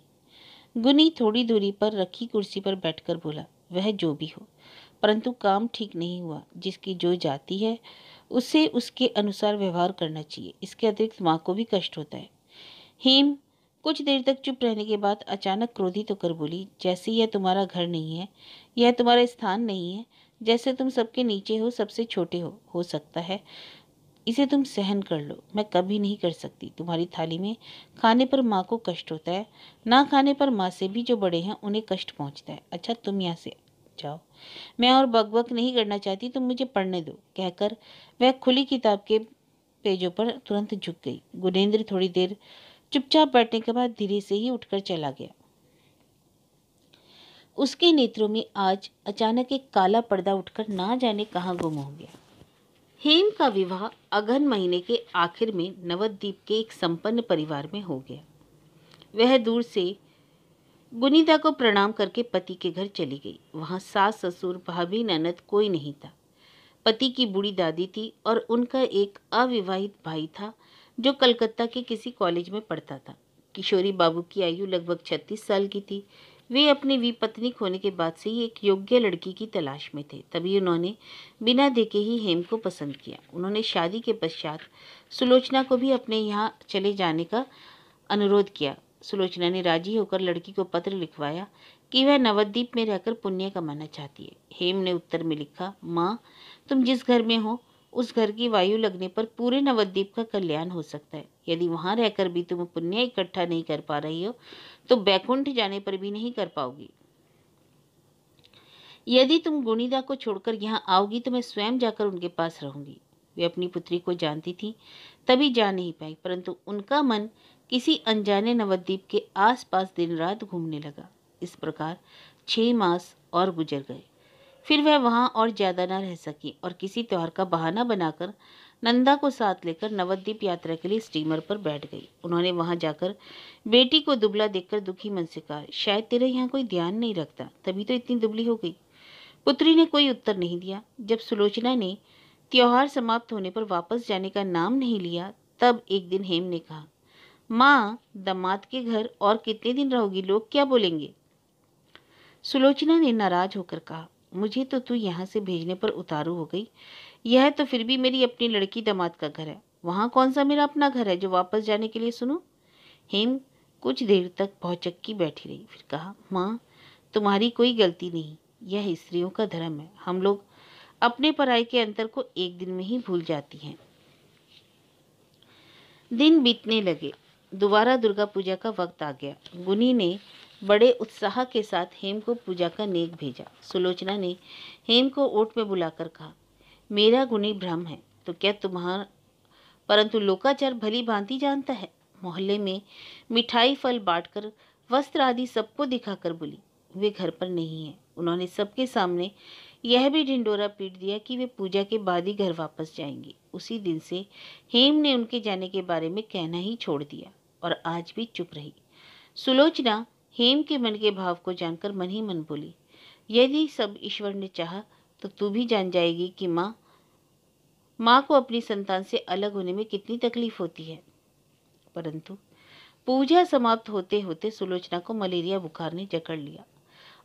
गुनी थोड़ी दूरी पर रखी कुर्सी पर बैठकर बोला, वह जो भी हो, परंतु काम ठीक नहीं हुआ। जिसकी जो जाति है उससे उसके अनुसार व्यवहार करना चाहिए। इसके अतिरिक्त माँ को भी कष्ट होता है। हेम कुछ देर तक चुप रहने के बाद अचानक क्रोधित होकर बोली, जैसे यह तुम्हारा घर नहीं है, यह तुम्हारा स्थान नहीं है, जैसे तुम सबके नीचे हो, सबसे छोटे हो सकता है इसे तुम सहन कर लो, मैं कभी नहीं कर सकती। तुम्हारी थाली में खाने पर माँ को कष्ट होता है, ना खाने पर माँ से भी जो बड़े हैं उन्हें कष्ट पहुँचता है। अच्छा तुम यहाँ से जाओ, मैं और बकबक नहीं करना चाहती, तुम मुझे पढ़ने दो, कहकर वह खुली किताब के पेजों पर तुरंत झुक गई। गुणेन्द्र थोड़ी देर चुपचाप बैठने के बाद धीरे से ही उठकर चला गया। उसके नेत्रों में आज अचानक एक काला पर्दा उठकर ना जाने कहाँ गुम हो गया। हेम का विवाह अगहन महीने के आखिर में नवदीप के एक संपन्न परिवार में हो गया। वह दूर से गुनीदा को प्रणाम करके पति के घर चली गई। वहाँ सास ससुर भाभी ननद कोई नहीं था। पति की बूढ़ी दादी थी और उनका एक अविवाहित भाई था जो कलकत्ता के किसी कॉलेज में पढ़ता था। किशोरी बाबू की आयु लगभग 36 साल की थी। वे अपने विपत्निक होने के बाद से ही एक योग्य लड़की की तलाश में थे। तभी उन्होंने बिना देखे ही हेम को पसंद किया। उन्होंने शादी के पश्चात सुलोचना को भी अपने यहाँ चले जाने का अनुरोध किया। सुलोचना ने राजी होकर लड़की को पत्र लिखवाया कि वह नवद्वीप में रहकर पुण्य कमाना चाहती है। हेम ने उत्तर में लिखा, माँ तुम जिस घर में हो उस घर की वायु लगने पर पूरे नवद्वीप का कल्याण हो सकता है। यदि वहाँ रहकर भी तुम पुण्य इकट्ठा नहीं कर पा रही हो तो बैकुंठ जाने पर भी नहीं कर पाओगी। यदि तुम गुणीदा को छोड़कर यहाँ आओगी तो मैं स्वयं जाकर उनके पास रहूँगी। वे अपनी पुत्री को जानती थी तभी जा नहीं पाई, परंतु उनका मन किसी अनजाने नवद्वीप के आसपास दिन रात घूमने लगा। इस प्रकार 6 मास और गुजर गए। फिर वह वहाँ और ज़्यादा ना रह सकी और किसी त्यौहार का बहाना बनाकर नंदा को साथ लेकर नवद्वीप यात्रा के लिए स्टीमर पर बैठ गई। उन्होंने वहाँ जाकर बेटी को दुबला देखकर दुखी मन से कहा, शायद तेरे यहाँ कोई ध्यान नहीं रखता, तभी तो इतनी दुबली हो गई। पुत्री ने कोई उत्तर नहीं दिया। जब सुलोचना ने त्यौहार समाप्त होने पर वापस जाने का नाम नहीं लिया तब एक दिन हेम ने कहा, माँ दामाद के घर और कितने दिन रहोगी, लोग क्या बोलेंगे? सुलोचना ने नाराज होकर कहा, मुझे तो तू यहाँ से भेजने पर उतारू हो गई। यह तो फिर भी मेरी अपनी लड़की दामाद का घर है, वहाँ कौन सा मेरा अपना घर है जो वापस जाने के लिए सुनो। हेम कुछ देर तक भौचक्की बैठी रही, फिर कहा, माँ तुम्हारी कोई गलती नहीं, यह स्त्रियों का धर्म है, हम लोग अपने पराये के अंतर को एक दिन में ही भूल जाती हैं। दिन बीतने लगे। दोबारा दुर्गा पूजा का वक्त आ गया। गुनी ने बड़े उत्साह के साथ हेम को पूजा का नेक भेजा। सुलोचना ने हेम को ओट में बुलाकर कहा, मेरा गुनी ब्रह्म है तो क्या तुम्हारा, परंतु लोकाचार भली भांति जानता है। मोहल्ले में मिठाई फल बांटकर वस्त्र आदि सबको दिखाकर बोली, वे घर पर नहीं है। उन्होंने सबके सामने यह भी ढिंडोरा पीट दिया कि वे पूजा के बाद ही घर वापस जाएंगे। उसी दिन से हेम ने उनके जाने के बारे में कहना ही छोड़ दिया और आज भी चुप रही। सुलोचना हेम के मन के भाव को जानकर मन ही मन बोली, यदि सब ईश्वर ने चाहा तो तू भी जान जाएगी कि माँ को अपनी संतान से अलग होने में कितनी तकलीफ होती है। परंतु पूजा समाप्त होते होते सुलोचना को मलेरिया बुखार ने जकड़ लिया।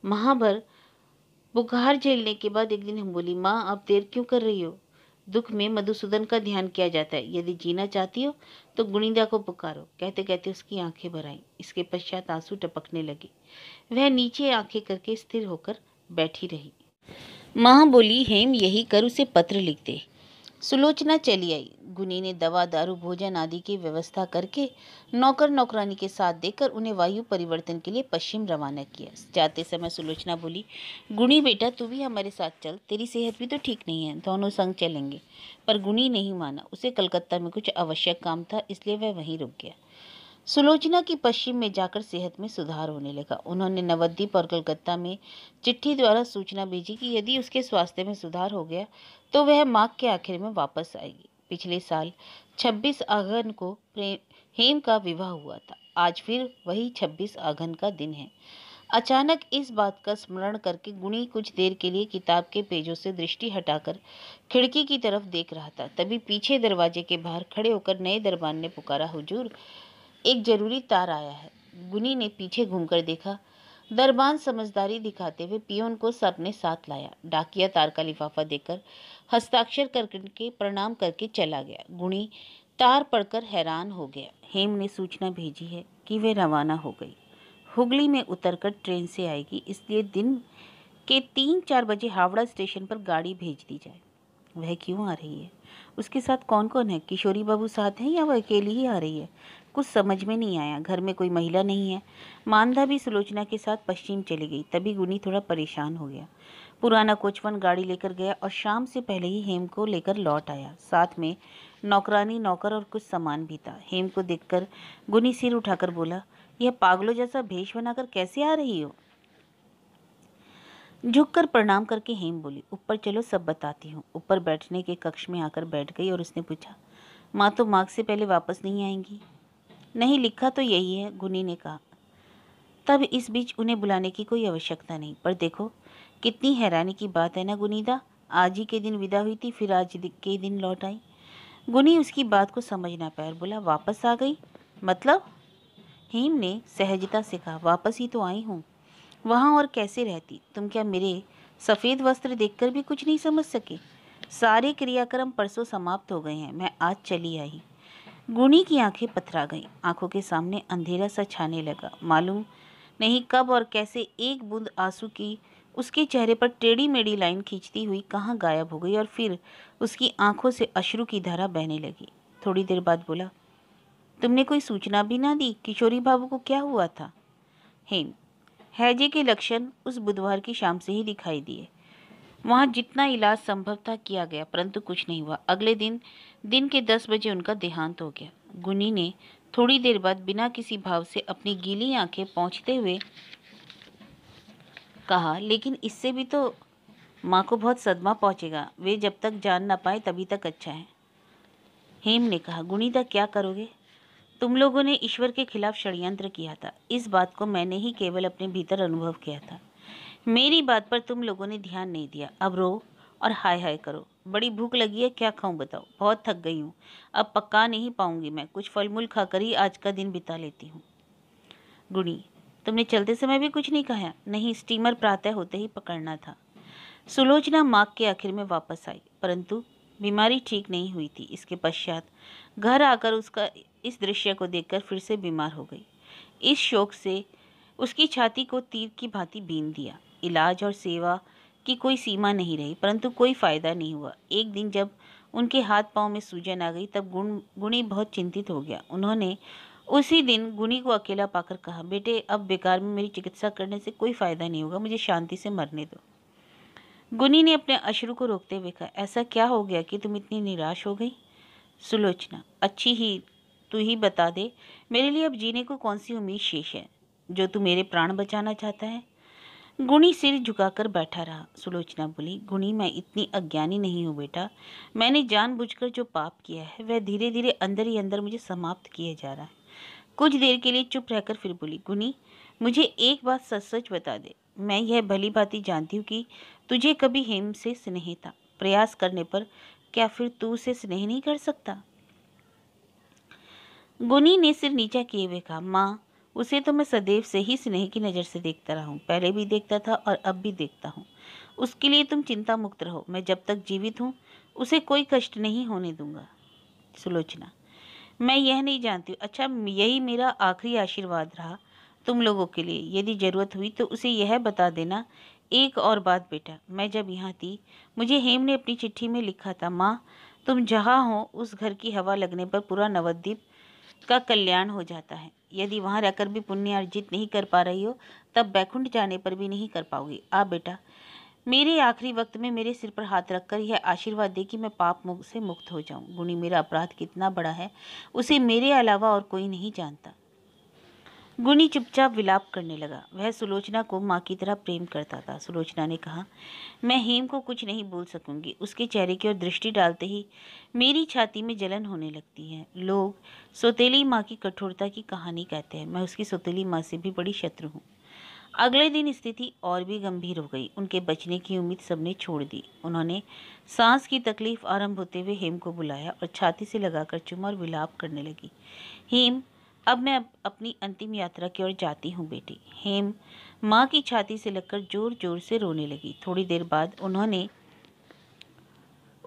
महाभर बुखार झेलने के बाद एक दिन हम बोली, माँ आप देर क्यों कर रही हो? दुख में मधुसूदन का ध्यान किया जाता है, यदि जीना चाहती हो तो गुणीदा को पुकारो। कहते कहते उसकी आंखें भर आईं। इसके पश्चात आंसू टपकने लगे। वह नीचे आंखें करके स्थिर होकर बैठी रही। माँ बोली, हेम यही कर, उसे पत्र लिख दे। सुलोचना चली आई। गुनी ने दवा, दारू, भोजन आदि की व्यवस्था करके नौकर नौकरानी के साथ देकर उन्हें वायु परिवर्तन के लिए पश्चिम रवाना किया। जाते समय सुलोचना बोली, गुनी बेटा तू भी हमारे साथ चल, तेरी सेहत भी तो ठीक नहीं है, दोनों संग चलेंगे। पर गुनी नहीं माना, उसे कलकत्ता में कुछ आवश्यक काम था, इसलिए वह वहीं रुक गया। सुलोचना की पश्चिम में जाकर सेहत में सुधार होने लगा। उन्होंने नवदीप और कलकत्ता में चिट्ठी द्वारा सूचना भेजी कि यदि उसके स्वास्थ्य में सुधार हो गया तो वह माघ के आखिर में वापस आएगी। पिछले साल 26 आघन को हेम का विवाह हुआ था। आज फिर वही 26 आघन का दिन है। अचानक इस बात का स्मरण करके गुणी कुछ देर के लिए किताब के पेजों से दृष्टि हटाकर खिड़की की तरफ देख रहा था। तभी पीछे दरवाजे के बाहर खड़े होकर नए दरबान ने पुकारा, हुजूर एक जरूरी तार आया है। गुनी ने पीछे घूमकर देखा। दरबान समझदारी दिखाते हुए पियोन को अपने साथ लाया। डाकिया तार का लिफाफा देकर हस्ताक्षर करके प्रणाम करके चला गया। गुणी तार पढ़कर हैरान हो गया। हेम ने सूचना भेजी है कि वे रवाना हो गई, हुगली में उतरकर ट्रेन से आएगी, इसलिए दिन के 3-4 बजे हावड़ा स्टेशन पर गाड़ी भेज दी जाए। वह क्यों आ रही है? उसके साथ कौन कौन है? किशोरी बाबू साथ हैं या वह अकेली ही आ रही है? कुछ समझ में नहीं आया। घर में कोई महिला नहीं है। मानदा भी सुलोचना के साथ पश्चिम चली गई। तभी गुनी थोड़ा परेशान हो गया। पुराना कोचवन गाड़ी लेकर गया और शाम से पहले ही हेम को लेकर लौट आया। साथ में नौकरानी, नौकर और कुछ सामान भी था। हेम को देखकर गुनी सिर उठाकर बोला, यह पागलों जैसा भेष बनाकर कैसे आ रही हो? झुककर प्रणाम करके हेम बोली, ऊपर चलो सब बताती हूँ। ऊपर बैठने के कक्ष में आकर बैठ गई और उसने पूछा, माँ तो माघ से पहले वापस नहीं आएंगी? नहीं, लिखा तो यही है, गुनी ने कहा। तब इस बीच उन्हें बुलाने की कोई आवश्यकता नहीं। पर देखो कितनी हैरानी की बात है ना गुनीदा, आज ही के दिन विदा हुई थी, फिर आज के दिन लौट आई। गुनी उसकी बात को समझ ना पाया, बोला वापस आ गई मतलब? हेम ने सहजता से कहा, वापस ही तो आई हूँ, वहाँ और कैसे रहती? तुम क्या मेरे सफ़ेद वस्त्र देखकर भी कुछ नहीं समझ सके? सारे क्रियाक्रम परसों समाप्त हो गए हैं, मैं आज चली आई। गुणी की आंखें पथरा गईं। आंखों के सामने अंधेरा सा छाने लगा। मालूम नहीं कब और कैसे एक बूंद आंसू की उसके चेहरे पर टेढ़ी मेढ़ी लाइन खींचती हुई कहाँ गायब हो गई और फिर उसकी आंखों से अश्रू की धारा बहने लगी। थोड़ी देर बाद बोला, तुमने कोई सूचना भी ना दी? किशोरी बाबू को क्या हुआ था? हेम, हैजे के लक्षण उस बुधवार की शाम से ही दिखाई दिए। वहाँ जितना इलाज संभव था किया गया, परंतु कुछ नहीं हुआ। अगले दिन के 10 बजे उनका देहांत हो गया। गुनी ने थोड़ी देर बाद बिना किसी भाव से अपनी गीली आंखें पोंछते हुए कहा, लेकिन इससे भी तो माँ को बहुत सदमा पहुँचेगा। वे जब तक जान ना पाए तभी तक अच्छा है। हेम ने कहा, गुनीदा क्या करोगे? तुम लोगों ने ईश्वर के खिलाफ षड्यंत्र किया था। इस बात को मैंने ही केवल अपने भीतर अनुभव किया था। मेरी बात पर तुम लोगों ने ध्यान नहीं दिया। अब रो और हाय हाय करो। बड़ी भूख लगी है, क्या खाऊं बताओ? बहुत थक गई हूँ, अब पका नहीं पाऊंगी। मैं कुछ फल मूल खाकर ही आज का दिन बिता लेती हूँ। गुणी, तुमने चलते समय भी कुछ नहीं कहा? नहीं, स्टीमर प्रातः होते ही पकड़ना था। सुलोचना माघ के आखिर में वापस आई, परंतु बीमारी ठीक नहीं हुई थी। इसके पश्चात घर आकर उसका इस दृश्य को देखकर फिर से बीमार हो गई। इस शोक से उसकी छाती को तीर की भांति बीन दिया। इलाज और सेवा की कोई सीमा नहीं रही, परंतु कोई फायदा नहीं हुआ। एक दिन जब उनके हाथ पांव में सूजन आ गई तब गुणी बहुत चिंतित हो गया। उन्होंने उसी दिन गुणी को अकेला पाकर कहा, बेटे अब बेकार में मेरी चिकित्सा करने से कोई फ़ायदा नहीं होगा, मुझे शांति से मरने दो। गुणी ने अपने अश्रू को रोकते हुए कहा, ऐसा क्या हो गया कि तुम इतनी निराश हो गई? सुलोचना, अच्छी ही तू ही बता दे, मेरे लिए अब जीने को कौन सी उम्मीद शेष है जो तू मेरे प्राण बचाना चाहता है? गुणी सिर झुकाकर बैठा रहा। सुलोचना बोली, गुणी मैं इतनी अज्ञानी नहीं हूँ बेटा। मैंने जानबूझकर जो पाप किया है वह धीरे धीरे अंदर ही अंदर मुझे समाप्त किए जा रहा है। कुछ देर के लिए चुप रहकर फिर बोली, गुणी मुझे एक बात सच सच बता दे। मैं यह भली भांति जानती हूँ कि तुझे कभी हेम से स्नेह था। प्रयास करने पर क्या फिर तू उसे स्नेह नहीं कर सकता? गुणी ने सिर नीचा किए हुए कहा, माँ उसे तो मैं सदैव से ही स्नेह की नज़र से देखता रहा हूँ। पहले भी देखता था और अब भी देखता हूँ। उसके लिए तुम चिंता मुक्त रहो। मैं जब तक जीवित हूँ उसे कोई कष्ट नहीं होने दूंगा। सुलोचना, मैं यह नहीं जानती। अच्छा, यही मेरा आखिरी आशीर्वाद रहा तुम लोगों के लिए। यदि ज़रूरत हुई तो उसे यह बता देना। एक और बात बेटा, मैं जब यहाँ थी मुझे हेम ने अपनी चिट्ठी में लिखा था, माँ तुम जहाँ हो उस घर की हवा लगने पर पूरा नवद्वीप का कल्याण हो जाता है। यदि वहाँ रहकर भी पुण्य अर्जित नहीं कर पा रही हो तब बैकुंठ जाने पर भी नहीं कर पाओगी। आ बेटा, मेरे आखिरी वक्त में मेरे सिर पर हाथ रखकर यह आशीर्वाद दे कि मैं पाप से मुक्त हो जाऊं। गुणी, मेरा अपराध कितना बड़ा है उसे मेरे अलावा और कोई नहीं जानता। गुणी चुपचाप विलाप करने लगा। वह सुलोचना को माँ की तरह प्रेम करता था। सुलोचना ने कहा, मैं हेम को कुछ नहीं बोल सकूंगी। उसके चेहरे की ओर दृष्टि डालते ही मेरी छाती में जलन होने लगती है। लोग सौतेली माँ की कठोरता की कहानी कहते हैं। मैं उसकी सौतेली माँ से भी बड़ी शत्रु हूँ। अगले दिन स्थिति और भी गंभीर हो गई। उनके बचने की उम्मीद सबने छोड़ दी। उन्होंने सांस की तकलीफ आरंभ होते हुए हेम को बुलाया और छाती से लगाकर चुमा और विलाप करने लगी। हेम, अब मैं अपनी अंतिम यात्रा की ओर जाती हूँ बेटी। हेम माँ की छाती से लगकर जोर जोर से रोने लगी। थोड़ी देर बाद उन्होंने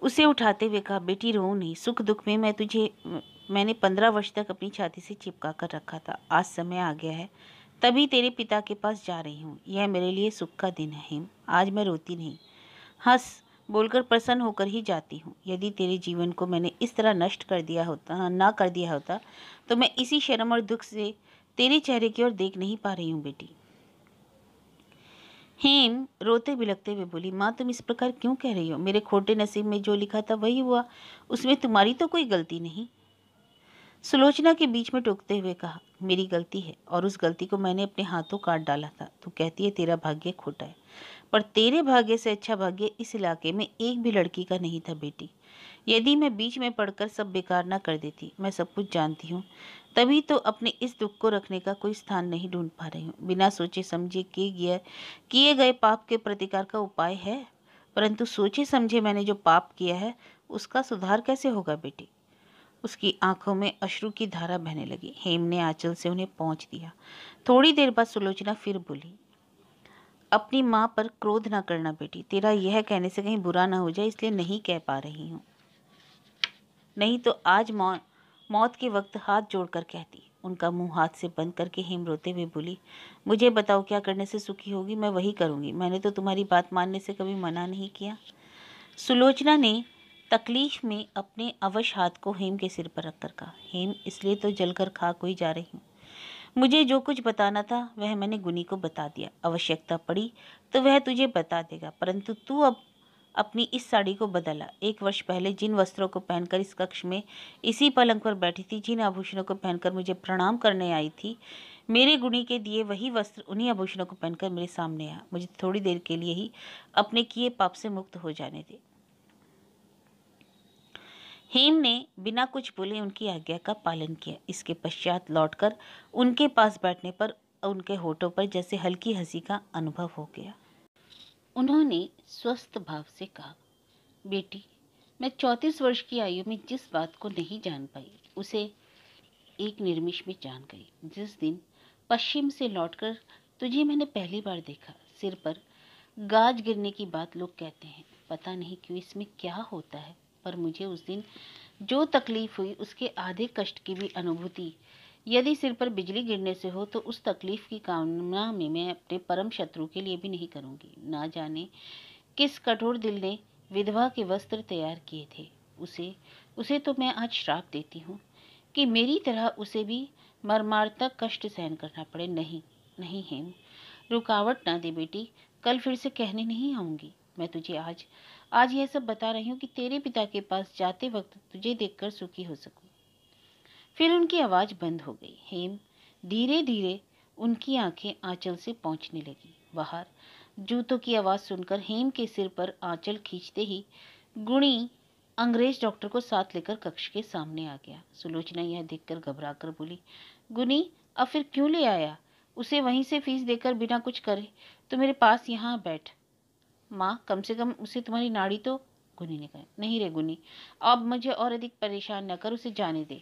उसे उठाते हुए कहा, बेटी रो नहीं, सुख दुख में मैंने 15 वर्ष तक अपनी छाती से चिपका कर रखा था। आज समय आ गया है, तभी तेरे पिता के पास जा रही हूँ। यह मेरे लिए सुख का दिन है हेम। आज मैं रोती नहीं, हंस बोलकर प्रसन्न होकर ही जाती हूँ। यदि तेरे जीवन को मैंने इस तरह नष्ट ना कर दिया होता तो मैं इसी शर्म और दुख से तेरे चेहरे की ओर देख नहीं पा रही हूँ बेटी। हेम रोते बिलखते हुए बोली, माँ तुम इस प्रकार क्यों कह रही हो? मेरे खोटे नसीब में जो लिखा था वही हुआ, उसमें तुम्हारी तो कोई गलती नहीं। सुलोचना के बीच में टोकते हुए कहा, मेरी गलती है और उस गलती को मैंने अपने हाथों काट डाला था। तू कहती है तेरा भाग्य खोटा है, पर तेरे भाग्य से अच्छा भाग्य इस इलाके में एक भी लड़की का नहीं था बेटी। यदि मैं बीच में पड़कर सब बेकार ना कर देती। मैं सब कुछ जानती हूँ, तभी तो अपने इस दुख को रखने का कोई स्थान नहीं ढूंढ पा रही हूँ। बिना सोचे समझे किए गए पाप के प्रतिकार का उपाय है, परंतु सोचे समझे मैंने जो पाप किया है उसका सुधार कैसे होगा बेटी? उसकी आंखों में अश्रु की धारा बहने लगी। हेम ने आंचल से उन्हें पोंछ दिया। थोड़ी देर बाद सुलोचना फिर बोली, अपनी माँ पर क्रोध ना करना बेटी। तेरा यह कहने से कहीं बुरा ना हो जाए, इसलिए नहीं कह पा रही हूँ, नहीं तो आज मौत के वक्त हाथ जोड़कर कहती। उनका मुंह हाथ से बंद करके हेम रोते हुए बोली, मुझे बताओ क्या करने से सुखी होगी? मैं वही करूँगी। मैंने तो तुम्हारी बात मानने से कभी मना नहीं किया। सुलोचना ने तकलीफ में अपने अवश हाथ को हेम के सिर पर रखकर कहा, हेम इसलिए तो जलकर खाक हो जा रही हूँ। मुझे जो कुछ बताना था वह मैंने गुनी को बता दिया। आवश्यकता पड़ी तो वह तुझे बता देगा, परंतु तू अब अपनी इस साड़ी को बदला। 1 वर्ष पहले जिन वस्त्रों को पहनकर इस कक्ष में इसी पलंग पर बैठी थी, जिन आभूषणों को पहनकर मुझे प्रणाम करने आई थी, मेरे गुणी के दिए वही वस्त्र उन्हीं आभूषणों को पहनकर मेरे सामने आया। मुझे थोड़ी देर के लिए ही अपने किए पाप से मुक्त हो जाने दे। हेम ने बिना कुछ बोले उनकी आज्ञा का पालन किया। इसके पश्चात लौटकर उनके पास बैठने पर उनके होठों पर जैसे हल्की हंसी का अनुभव हो गया। उन्होंने स्वस्थ भाव से कहा, बेटी मैं 34 वर्ष की आयु में जिस बात को नहीं जान पाई उसे एक निमिष में जान गई। जिस दिन पश्चिम से लौटकर तुझे मैंने पहली बार देखा, सिर पर गाज गिरने की बात लोग कहते हैं, पता नहीं क्यों इसमें क्या होता है, पर मुझे उस दिन जो तकलीफ हुई उसके आधे कष्ट की भी अनुभूति। यदि सिर पर बिजली गिरने से हो तो उस तकलीफ की कामना में मैं अपने परम शत्रु के लिए भी नहीं करूंगी। ना जाने किस कठोर दिल ने विधवा के वस्त्र तैयार किए थे, उसे तो मैं आज श्राप देती हूँ कि मेरी तरह उसे भी मरमार तक कष्ट सहन करना पड़े। नहीं नहीं हेम, रुकावट ना दे बेटी, कल फिर से कहने नहीं आऊँगी। मैं तुझे आज यह सब बता रही हूँ कि तेरे पिता के पास जाते वक्त तुझे देखकर सुखी हो सकूं। फिर उनकी आवाज़ बंद हो गई। हेम धीरे धीरे उनकी आंखें आंचल से पहुँचने लगी। बाहर जूतों की आवाज़ सुनकर हेम के सिर पर आंचल खींचते ही गुणी अंग्रेज डॉक्टर को साथ लेकर कक्ष के सामने आ गया। सुलोचना यह देखकर घबरा कर बोली, गुणी अब फिर क्यों ले आया? उसे वहीं से फीस देकर बिना कुछ करे तो मेरे पास यहाँ बैठ। माँ कम से कम उसे तुम्हारी नाड़ी तो। गुनी ने कहा, नहीं रे गुनी, अब मुझे और अधिक परेशान न कर, उसे जाने दे।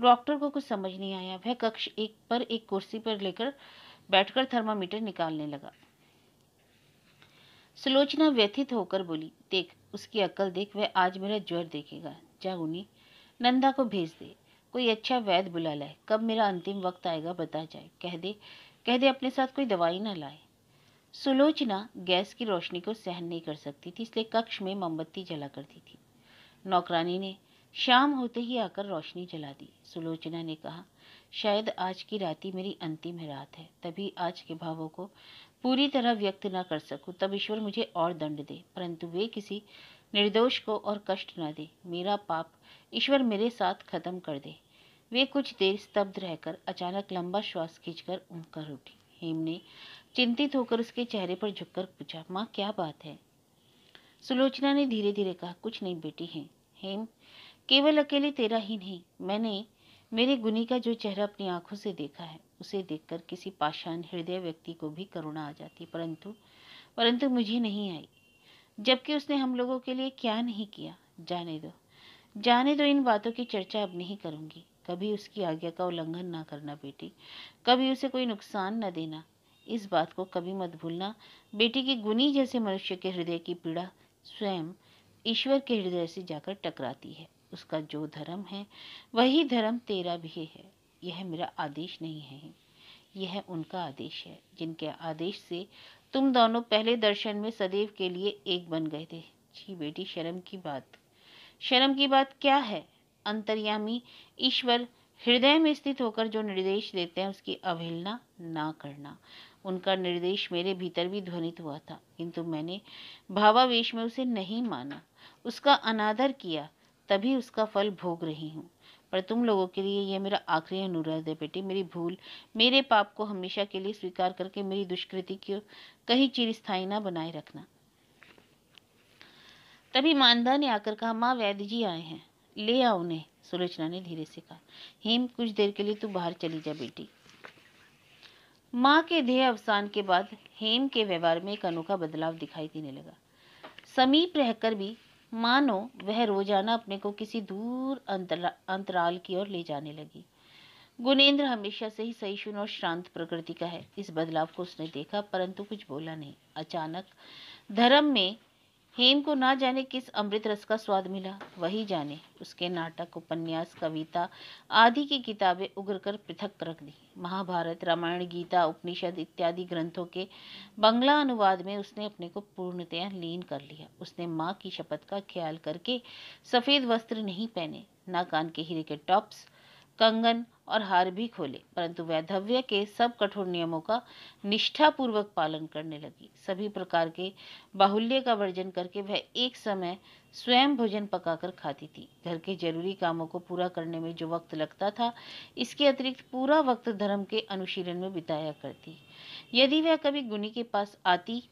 डॉक्टर को कुछ समझ नहीं आया। वह कक्ष एक कुर्सी पर लेकर बैठकर थर्मामीटर निकालने लगा। सुलोचना व्यथित होकर बोली, देख उसकी अक्ल देख, वह आज मेरा ज्वर देखेगा। जा गुनी, नंदा को भेज दे, कोई अच्छा वैद्य बुला लाए। कब मेरा अंतिम वक्त आएगा बता जाए। कह दे अपने साथ कोई दवाई ना लाए। सुलोचना गैस की रोशनी को सहन नहीं कर सकती थी, इसलिए कक्ष में मोमबत्ती जला करती थी। नौकरानी ने शाम होते ही आकर रोशनी जला दी। सुलोचना ने कहा, शायद आज की रात ही मेरी अंतिम रात है, तभी आज के भावों को पूरी तरह व्यक्त न कर सकूं, तब ईश्वर मुझे और दंड दे, परंतु वे किसी निर्दोष को और कष्ट न दे। मेरा पाप ईश्वर मेरे साथ खत्म कर दे। वे कुछ देर स्तब्ध रहकर अचानक लंबा श्वास खींचकर ऊँघकर उठी। हेम ने चिंतित होकर उसके चेहरे पर झुककर पूछा, माँ क्या बात है? सुलोचना ने धीरे धीरे कहा, कुछ नहीं बेटी। हेम, केवल अकेले तेरा ही नहीं, मैंने मेरे गुनी का जो चेहरा अपनी आंखों से देखा है, उसे देखकर किसी पाषाण हृदय व्यक्ति को भी करुणा आ जाती, परंतु मुझे नहीं आई, जबकि उसने हम लोगों के लिए क्या नहीं किया। जाने दो, इन बातों की चर्चा अब नहीं करूँगी। कभी उसकी आज्ञा का उल्लंघन ना करना बेटी, कभी उसे कोई नुकसान न देना, इस बात को कभी मत भूलना बेटी कि गुनी जैसे मनुष्य के हृदय की पीड़ा स्वयं ईश्वर के हृदय से जाकर टकराती है। उसका जो धर्म है वही धर्म तेरा भी है। यह मेरा आदेश नहीं है, यह उनका आदेश है, जिनके आदेश से तुम दोनों पहले दर्शन में सदैव के लिए एक बन गए थे। जी बेटी, शर्म की बात क्या है? अंतर्यामी ईश्वर हृदय में स्थित होकर जो निर्देश देते हैं उसकी अवहेलना ना करना। उनका निर्देश मेरे भीतर भी ध्वनित हुआ था, किंतु मैंने भावावेश में उसे नहीं माना, उसका अनादर किया, तभी उसका फल भोग रही हूँ। पर तुम लोगों के लिए यह मेरा आखिरी अनुरोध है बेटी, मेरी भूल, मेरे पाप को हमेशा के लिए स्वीकार करके मेरी दुष्कृति को कहीं चिरस्थायी ना बनाए रखना। तभी मानदा ने आकर कहा, माँ वैद्य जी आए हैं, ले आओ उन्हें। सुलोचना ने धीरे से कहा, हेम कुछ देर के लिए तू बाहर चली जा बेटी। माँ के देह अवसान के बाद हेम के व्यवहार में एक अनोखा बदलाव दिखाई देने लगा। समीप रहकर भी मानो वह रोजाना अपने को किसी दूर अंतराल की ओर ले जाने लगी। गुणेन्द्र हमेशा से ही सहिष्णु और शांत प्रकृति का है, इस बदलाव को उसने देखा परंतु कुछ बोला नहीं। अचानक धर्म में हेम को ना जाने किस अमृत रस का स्वाद मिला, वही जाने। उसके नाटक, उपन्यास, कविता आदि की किताबें उगरकर पृथक रख दी। महाभारत, रामायण, गीता, उपनिषद इत्यादि ग्रंथों के बंगला अनुवाद में उसने अपने को पूर्णतया लीन कर लिया। उसने माँ की शपथ का ख्याल करके सफ़ेद वस्त्र नहीं पहने, ना कान के हीरे के टॉप्स, कंगन और हार भी खोले, परंतु वैधव्य के सब कठोर नियमों का निष्ठापूर्वक पालन करने लगी। सभी प्रकार के बाहुल्य का वर्जन करके वह एक समय स्वयं भोजन पकाकर खाती थी। घर के जरूरी कामों को पूरा करने में जो वक्त लगता था, इसके अतिरिक्त पूरा वक्त धर्म के अनुशीलन में बिताया करती। यदि वह कभी गुनी के पास आती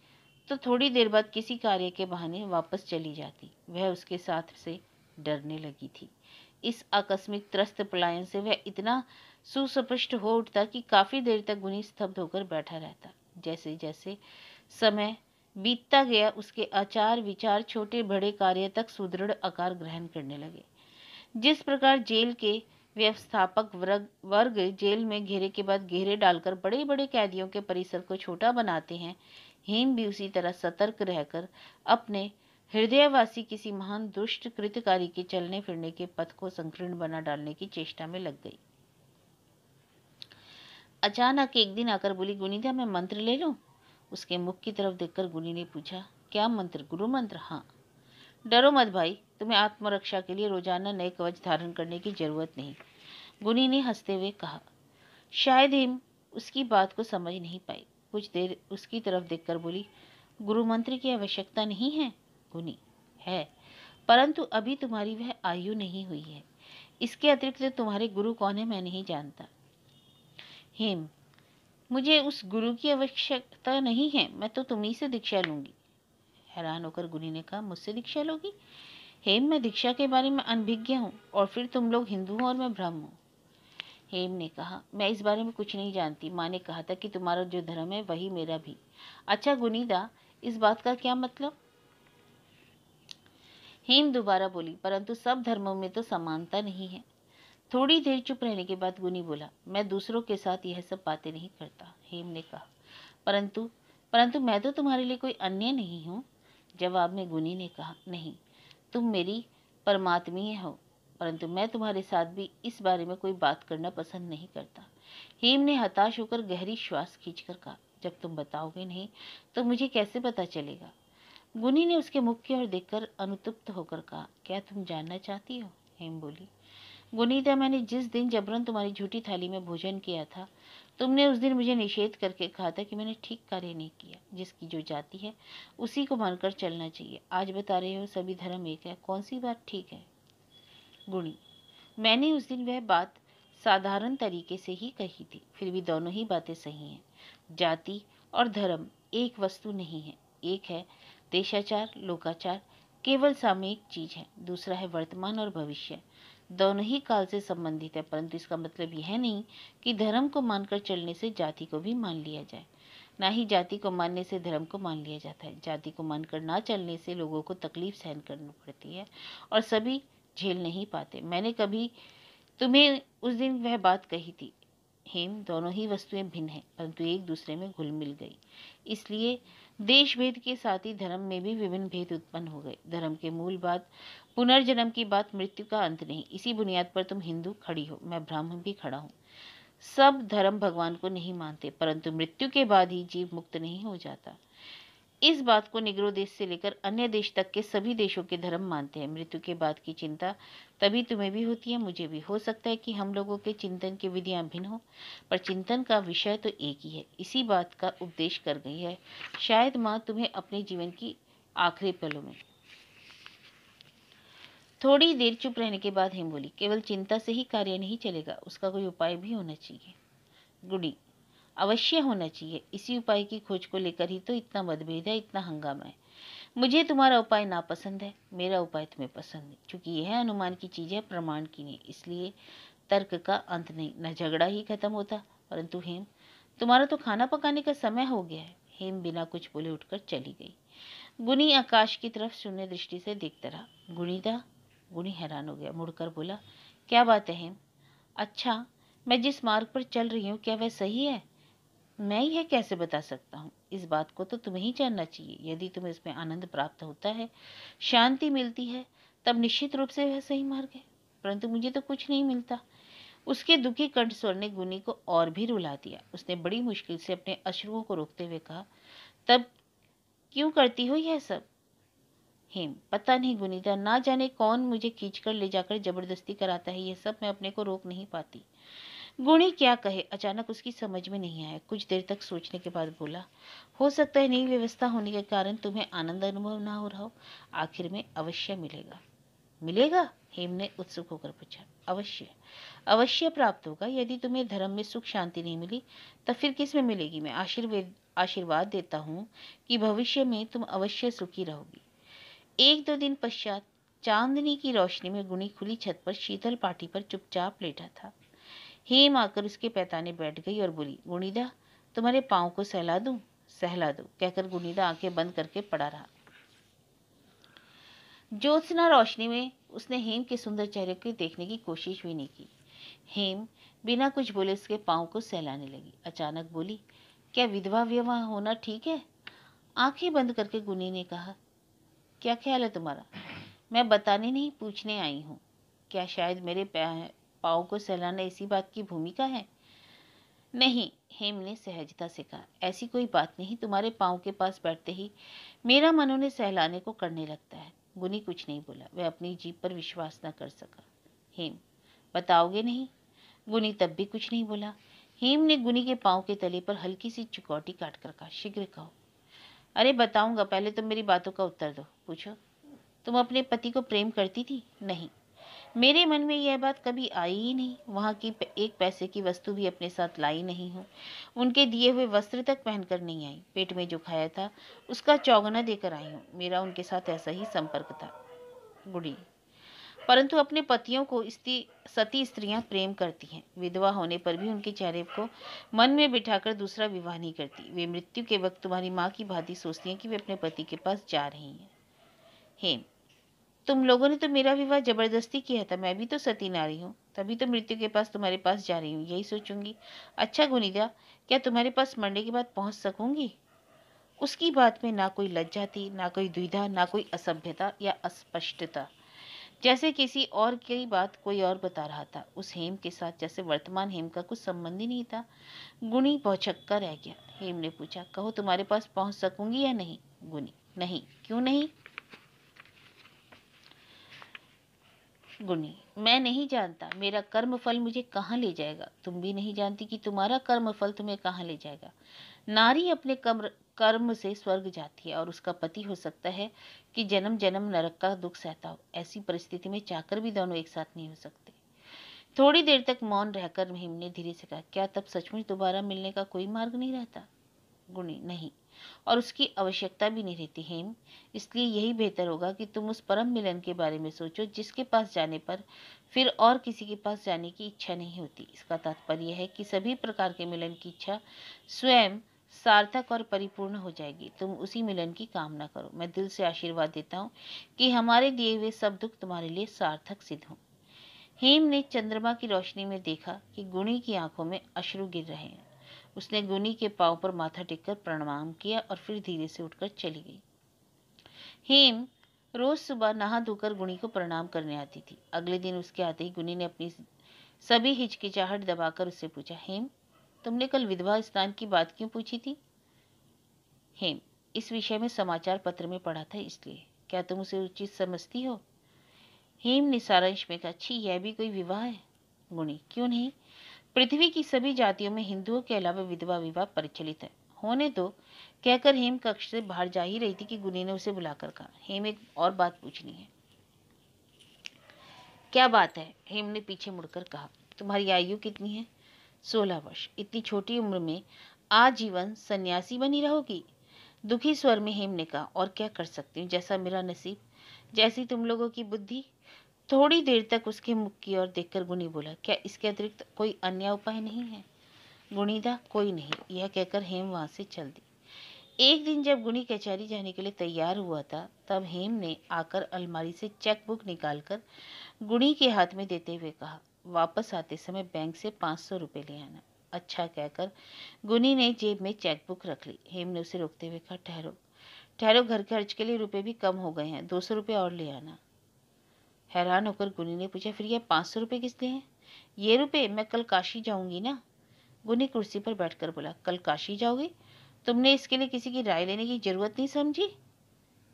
तो थोड़ी देर बाद किसी कार्य के बहाने वापस चली जाती। वह उसके साथ से डरने लगी थी। इस आकस्मिक त्रस्त पलायन से वह इतना सुस्पष्ट हो उठता कि काफी देर तक गुनी स्तब्ध होकर बैठा रहता। जैसे जैसे समय बीतता गया, उसके आचार विचार छोटे बड़े कार्य तक सुदृढ़ आकार ग्रहण करने लगे। जिस प्रकार जेल के व्यवस्थापक वर्ग जेल में घेरे के बाद घेरे डालकर बड़े बड़े कैदियों के परिसर को छोटा बनाते हैं, हेम भी उसी तरह सतर्क रहकर अपने हृदयवासी किसी महान दुष्ट कृतकारी के चलने फिरने के पथ को संकीर्ण बना डालने की चेष्टा में लग गई। अचानक एक दिन आकर बोली, गुनीदा मैं मंत्र ले लूं? उसके मुख की तरफ देखकर गुनी ने पूछा, क्या मंत्र? गुरु मंत्र? हाँ। डरो मत भाई, तुम्हें आत्मरक्षा के लिए रोजाना नए कवच धारण करने की जरूरत नहीं, गुनी ने हंसते हुए कहा। शायद हेम उसकी बात को समझ नहीं पाई, कुछ देर उसकी तरफ देखकर बोली, गुरु मंत्र की आवश्यकता नहीं है? गुनी, है, परंतु अभी तुम्हारी वह आयु नहीं हुई है। इसके अतिरिक्त तुम्हारे गुरु कौन है मैं नहीं जानता। हेम, मुझे उस गुरु की आवश्यकता नहीं है, मैं तो तुम्हीं से दीक्षा लूंगी। हैरान होकर गुनी ने कहा, मुझसे दीक्षा लोगी? हेम, मैं दीक्षा के बारे में अनभिज्ञ हूँ, और फिर तुम लोग हिंदू हो और मैं ब्राह्मण हूँ। हेम ने कहा, मैं इस बारे में कुछ नहीं जानती, माँ ने कहा था कि तुम्हारा जो धर्म है वही मेरा भी। अच्छा गुनीदा, इस बात का क्या मतलब? हेम दोबारा बोली, परंतु सब धर्मों में तो समानता नहीं है। थोड़ी देर चुप रहने के बाद गुनी बोला, मैं दूसरों के साथ यह सब बातें नहीं करता। हेम ने कहा, परंतु मैं तो तुम्हारे लिए कोई अन्य नहीं हूँ। जवाब में गुनी ने कहा, नहीं, तुम मेरी परमात्मीय हो, परंतु मैं तुम्हारे साथ भी इस बारे में कोई बात करना पसंद नहीं करता। हेम ने हताश होकर गहरी श्वास खींचकर कहा, जब तुम बताओगे नहीं तो मुझे कैसे पता चलेगा? गुनी ने उसके मुख की ओर देखकर अनुतप्त होकर कहा, क्या तुम जानना चाहती हो? हेम बोली, गुनीता, मैंने जिस दिन जबरन तुम्हारी झूठी थाली में भोजन किया था, तुमने उस दिन मुझे निषेध करके कहा था कि मैंने ठीक कार्य नहीं किया। जिसकी जो जाति है उसी को मानकर चलना चाहिए। आज बता रहे हो सभी धर्म एक है, कौन सी बात ठीक है? गुणी, मैंने उस दिन वह बात साधारण तरीके से ही कही थी, फिर भी दोनों ही बातें सही हैं। जाति और धर्म एक वस्तु नहीं है। एक है देशाचार, लोकाचार, केवल सामयिक चीज है। दूसरा है वर्तमान और भविष्य, दोनों ही काल से संबंधित है। परंतु इसका मतलब यह नहीं कि धर्म को मानकर चलने से जाति को भी मान लिया जाए, ना ही जाति को मानने से धर्म को मान लिया जाता है। जाति को मानकर ना चलने से लोगों को तकलीफ सहन करनी पड़ती है और सभी झेल नहीं पाते। मैंने कभी तुम्हें उस दिन वह बात कही थी। हेम, दोनों ही वस्तुएं भिन्न हैं परंतु एक दूसरे में घुल मिल गई, इसलिए देश भेद के साथ ही धर्म में भी विभिन्न भेद उत्पन्न हो गए। धर्म के मूल बात पुनर्जन्म की बात, मृत्यु का अंत नहीं। इसी बुनियाद पर तुम हिंदू खड़ी हो, मैं ब्राह्मण भी खड़ा हूँ। सब धर्म भगवान को नहीं मानते, परंतु मृत्यु के बाद ही जीव मुक्त नहीं हो जाता। इस बात को निग्रो देश से लेकर अन्य देश तक के सभी देशों के धर्म मानते हैं। मृत्यु के बाद की चिंता तभी तुम्हें भी होती है, मुझे भी। हो सकता है कि हम लोगों के चिंतन की विधियां भिन्न हो, पर चिंतन का विषय तो एक ही है। इसी बात का उपदेश कर गई है शायद माँ तुम्हें अपने जीवन की आखिरी पलों में। थोड़ी देर चुप रहने के बाद हेम बोली, केवल चिंता से ही कार्य नहीं चलेगा, उसका कोई उपाय भी होना चाहिए। गुडी, अवश्य होना चाहिए। इसी उपाय की खोज को लेकर ही तो इतना मतभेद है, इतना हंगामा है। मुझे तुम्हारा उपाय नापसंद है, मेरा उपाय तुम्हें पसंद है। चूंकि यह अनुमान की चीज़ है, प्रमाण की नहीं, इसलिए तर्क का अंत नहीं, न झगड़ा ही खत्म होता। परंतु हेम, तुम्हारा तो खाना पकाने का समय हो गया है। हेम बिना कुछ बोले उठकर चली गई। गुणी आकाश की तरफ शून्य दृष्टि से देखता रहा। गुणीदा, गुणी हैरान हो गया, मुड़कर बोला, क्या बात है हेम? अच्छा, मैं जिस मार्ग पर चल रही हूँ क्या वह सही है? मैं यह कैसे बता सकता हूँ? इस बात को तो तुम्हें ही जानना चाहिए। यदि तुम्हें इसमें आनंद प्राप्त होता है, शांति मिलती है, तब निश्चित रूप से वह सही मार्ग है। परंतु मुझे तो कुछ नहीं मिलता। उसके दुखी कंठ स्वर ने गुनी को और भी रुला दिया। उसने बड़ी मुश्किल से अपने अश्रुओं को रोकते हुए कहा, तब क्यों करती हो यह सब? हेम, पता नहीं गुनीदा, ना जाने कौन मुझे खींचकर ले जाकर जबरदस्ती कराता है। यह सब मैं अपने को रोक नहीं पाती। गुणी क्या कहे अचानक उसकी समझ में नहीं आया। कुछ देर तक सोचने के बाद बोला, हो सकता है नई व्यवस्था होने के कारण तुम्हें आनंद अनुभव ना हो रहा हो। आखिर में अवश्य मिलेगा। मिलेगा? हेम ने उत्सुक होकर पूछा। अवश्य, अवश्य प्राप्त होगा। यदि तुम्हें धर्म में सुख शांति नहीं मिली तो फिर किस में मिलेगी? मैं आशीर्वाद देता हूँ कि भविष्य में तुम अवश्य सुखी रहोगी। एक दो दिन पश्चात चांदनी की रोशनी में गुणी खुली छत पर शीतल पाटी पर चुपचाप लेटा था। हेम आकर उसके पैताने बैठ गई और बोली, गुणीदा, तुम्हारे पाँव को सहला दूं? सहला दो, कहकर गुणीदा आंखें बंद करके पड़ा रहा। ज्योत्सना रोशनी में उसने हेम के सुंदर चेहरे को देखने की कोशिश भी नहीं की। हेम बिना कुछ बोले उसके पाँव को सहलाने लगी। अचानक बोली, क्या विधवा विवाह होना ठीक है? आंखें बंद करके गुणी ने कहा, क्या ख्याल है तुम्हारा? मैं बताने नहीं, पूछने आई हूँ। क्या शायद मेरे पाँव को सहलाना इसी बात की भूमिका है? नहीं, हेम ने सहजता से कहा, ऐसी कोई बात नहीं। तुम्हारे पाँव के पास बैठते ही मेरा मन उन्हें सहलाने को करने लगता है। गुनी कुछ नहीं बोला, वह अपनी जीभ पर विश्वास न कर सका। हेम, बताओगे नहीं? गुनी तब भी कुछ नहीं बोला। हेम ने गुनी के पाँव के तले पर हल्की सी चुकौटी काट कर कहा, शीघ्र कहो। अरे बताऊंगा, पहले तुम मेरी बातों का उत्तर दो। पूछो, तुम अपने पति को प्रेम करती थी? नहीं, मेरे मन में यह बात कभी आई ही नहीं। वहाँ की एक पैसे की वस्तु भी अपने साथ लाई नहीं हूँ। उनके दिए हुए वस्त्र तक पहनकर नहीं आई। पेट में जो खाया था उसका चौगुना देकर आई हूँ। मेरा उनके साथ ऐसा ही संपर्क था। गुड़ी, परंतु अपने पतियों को सती स्त्रियां प्रेम करती हैं। विधवा होने पर भी उनके चेहरे को मन में बिठाकर दूसरा विवाह नहीं करती। वे मृत्यु के वक्त तुम्हारी माँ की भांति सोचती हैं कि वे अपने पति के पास जा रही हैं। हेम, तुम लोगों ने तो मेरा विवाह जबरदस्ती किया था। मैं भी तो सती नारी हूँ, तभी तो मृत्यु के पास तुम्हारे पास जा रही हूँ, यही सोचूंगी। अच्छा गुणीदा, क्या तुम्हारे पास मरने के बाद पहुँच सकूंगी? उसकी बात में ना कोई लज्जा थी, ना कोई दुविधा, ना कोई असभ्यता या अस्पष्टता, जैसे किसी और की बात कोई और बता रहा था। उस हेम के साथ जैसे वर्तमान हेम का कुछ संबंध ही नहीं था। गुणी भौचक्का रह गया। हेम ने पूछा, कहो तुम्हारे पास पहुंच सकूंगी या नहीं? गुणी, नहीं। क्यों नहीं? गुणी, मैं नहीं जानता मेरा कर्म फल मुझे कहाँ ले जाएगा। तुम भी नहीं जानती कि तुम्हारा कर्म फल तुम्हें कहाँ ले जाएगा। नारी अपने कर्म से स्वर्ग जाती है और उसका पति हो सकता है कि जन्म जन्म नरक का दुख सहता हो। ऐसी परिस्थिति में चाकर भी दोनों एक साथ नहीं हो सकते। थोड़ी देर तक मौन रहकर हेम ने धीरे से कहा, क्या तब सचमुच दोबारा मिलने का कोई मार्ग नहीं रहता? गुणी, नहीं, और उसकी आवश्यकता भी नहीं रहती हेम। इसलिए यही बेहतर होगा कि तुम उस परम मिलन के बारे में सोचो जिसके पास जाने पर फिर और किसी के पास जाने की इच्छा नहीं होती। इसका तात्पर्य है कि सभी प्रकार के मिलन की इच्छा स्वयं सार्थक और परिपूर्ण हो जाएगी। तुम उसी मिलन की कामना करो। मैं दिल से आशीर्वाद देता हूँ कि हमारे दिए हुए सब दुख तुम्हारे लिए सार्थक सिद्ध हों। हेम ने चंद्रमा की रोशनी में देखा कि गुणी की आंखों में अश्रु गिर रहे हैं। उसने गुणी के पांव पर माथा टेककर प्रणाम किया और फिर धीरे से उठकर चली गई। हेम रोज सुबह नहा धोकर गुणी को प्रणाम करने आती थी। अगले दिन उसके आते ही गुणी ने अपनी सभी हिचकिचाहट दबाकर उससे पूछा, हेम तुमने कल विधवा स्नान की बात क्यों पूछी थी? हेम, इस विषय में समाचार पत्र में पढ़ा था इसलिए। क्या तुम उसे उचित समझती हो? हेम ने सारांश में कहा, छी यह भी कोई विवाह है? गुणी, क्यों नहीं, पृथ्वी की सभी जातियों में हिंदुओं के अलावा विधवा विवाह प्रचलित है। होने दो, कहकर हेम कक्ष से बाहर जा ही रही थी कि गुणी ने उसे बुलाकर कहा, हेम एक और बात पूछनी है। क्या बात है? हेम ने पीछे मुड़कर कहा, तुम्हारी आयु कितनी है? 16 वर्ष। इतनी छोटी उम्र में आजीवन सन्यासी बनी रहोगी? दुखी स्वर में हेम ने कहा, और क्या कर सकती हूँ, जैसा मेरा नसीब, जैसी तुम लोगों की बुद्धि। थोड़ी देर तक उसके मुख की ओर देखकर गुणी बोला, क्या इसके अतिरिक्त कोई अन्य उपाय नहीं है? गुणीदा, कोई नहीं। यह कहकर हेम वहां से चल दी। एक दिन जब गुणी कचहरी जाने के लिए तैयार हुआ था तब हेम ने आकर अलमारी से चेकबुक निकालकर गुणी के हाथ में देते हुए कहा, वापस आते समय बैंक से 500 रुपये ले आना। अच्छा, कहकर गुणी ने जेब में चेकबुक रख ली। हेम ने उसे रोकते हुए कहा, ठहरो ठहरो, घर खर्च के लिए रुपये भी कम हो गए हैं, 200 रुपये और ले आना। हैरान होकर गुणी ने पूछा, फिर ये 500 रुपये किस लिए हैं? ये रुपये मैं कल काशी जाऊंगी ना। गुणी कुर्सी पर बैठकर बोला, कल काशी जाओगी? तुमने इसके लिए किसी की राय लेने की जरूरत नहीं समझी।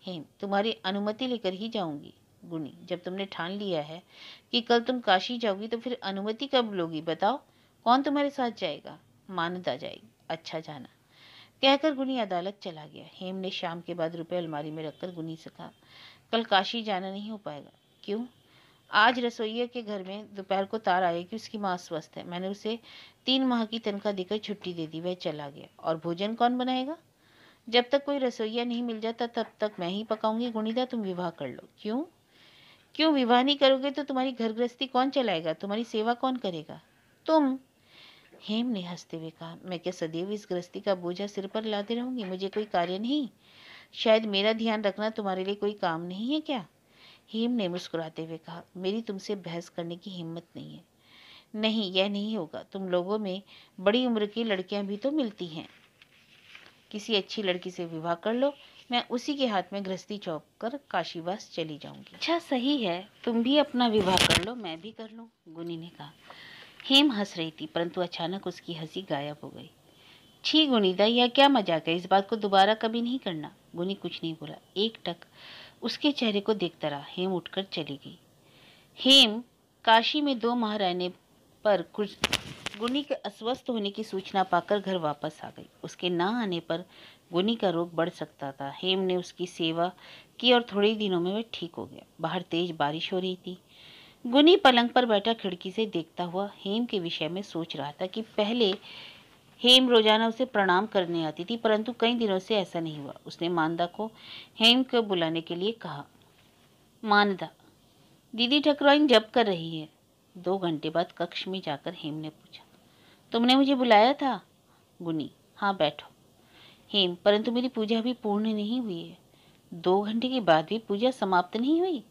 हेम, तुम्हारी अनुमति लेकर ही जाऊंगी। गुणी, जब तुमने ठान लिया है कि कल तुम काशी जाओगी तो फिर अनुमति कब लोगी? बताओ, कौन तुम्हारे साथ जाएगा? मानदा जाएगी। अच्छा, जाना, कहकर गुणी अदालत चला गया। हेम ने शाम के बाद रुपये अलमारी में रखकर गुणी से कहा, कल काशी जाना नहीं हो पाएगा। क्यों? आज रसोईया के घर में दोपहर को तार आई कि उसकी माँ स्वस्थ है। मैंने उसे 3 माह की तनख्वाह देकर छुट्टी दे दी। वह चला गया और भोजन कौन बनाएगा? जब तक कोई रसोईया नहीं मिल जाता तब तक मैं ही पकाऊंगी। गुणीदा, तुम विवाह कर लो। क्यों? क्यों विवाह नहीं करोगे तो तुम्हारी घर गृहस्थी कौन चलाएगा? तुम्हारी सेवा कौन करेगा? तुम। हेम ने हंसते हुए कहा, मैं क्या सदैव इस गृहस्थी का बोझा सिर पर लाते रहूंगी? मुझे कोई कार्य नहीं? शायद मेरा ध्यान रखना तुम्हारे लिए कोई काम नहीं है क्या? हेम ने मुस्कुराते हुए कहा, मेरी तुमसे बहस करने की हिम्मत नहीं है। नहीं, यह नहीं होगा। तुम लोगों में बड़ी उम्र की लड़कियां भी तो मिलती हैं। किसी अच्छी लड़की से विवाह कर लो। मैं उसी के हाथ में गृहस्थी चौंक कर काशीवास चली जाऊंगी। अच्छा, सही है, तुम भी अपना विवाह कर लो, मैं भी कर लूँ। गुणी ने कहा। हेम हंस रही थी परंतु अचानक उसकी हंसी गायब हो गई। छी गुणीदा, यह क्या मजाक है, इस बात को दोबारा कभी नहीं करना। गुणी कुछ नहीं बोला, एक टक उसके चेहरे को देखता रहा। हेम उठकर चली गई। हेम काशी में 2 माह रहने पर कुछ गुणी के अस्वस्थ होने की सूचना पाकर घर वापस आ गई। उसके ना आने पर गुणी का रोग बढ़ सकता था। हेम ने उसकी सेवा की और थोड़े दिनों में वह ठीक हो गया। बाहर तेज बारिश हो रही थी। गुणी पलंग पर बैठा खिड़की से देखता हुआ हेम के विषय में सोच रहा था कि पहले हेम रोजाना उसे प्रणाम करने आती थी परंतु कई दिनों से ऐसा नहीं हुआ। उसने मानदा को हेम को बुलाने के लिए कहा। मानदा, दीदी ठकुराइन जप कर रही है। 2 घंटे बाद कक्ष में जाकर हेम ने पूछा, तुमने मुझे बुलाया था? गुणी, हाँ, बैठो। हेम, परंतु मेरी पूजा भी पूर्ण नहीं हुई है। 2 घंटे के बाद भी पूजा समाप्त नहीं हुई?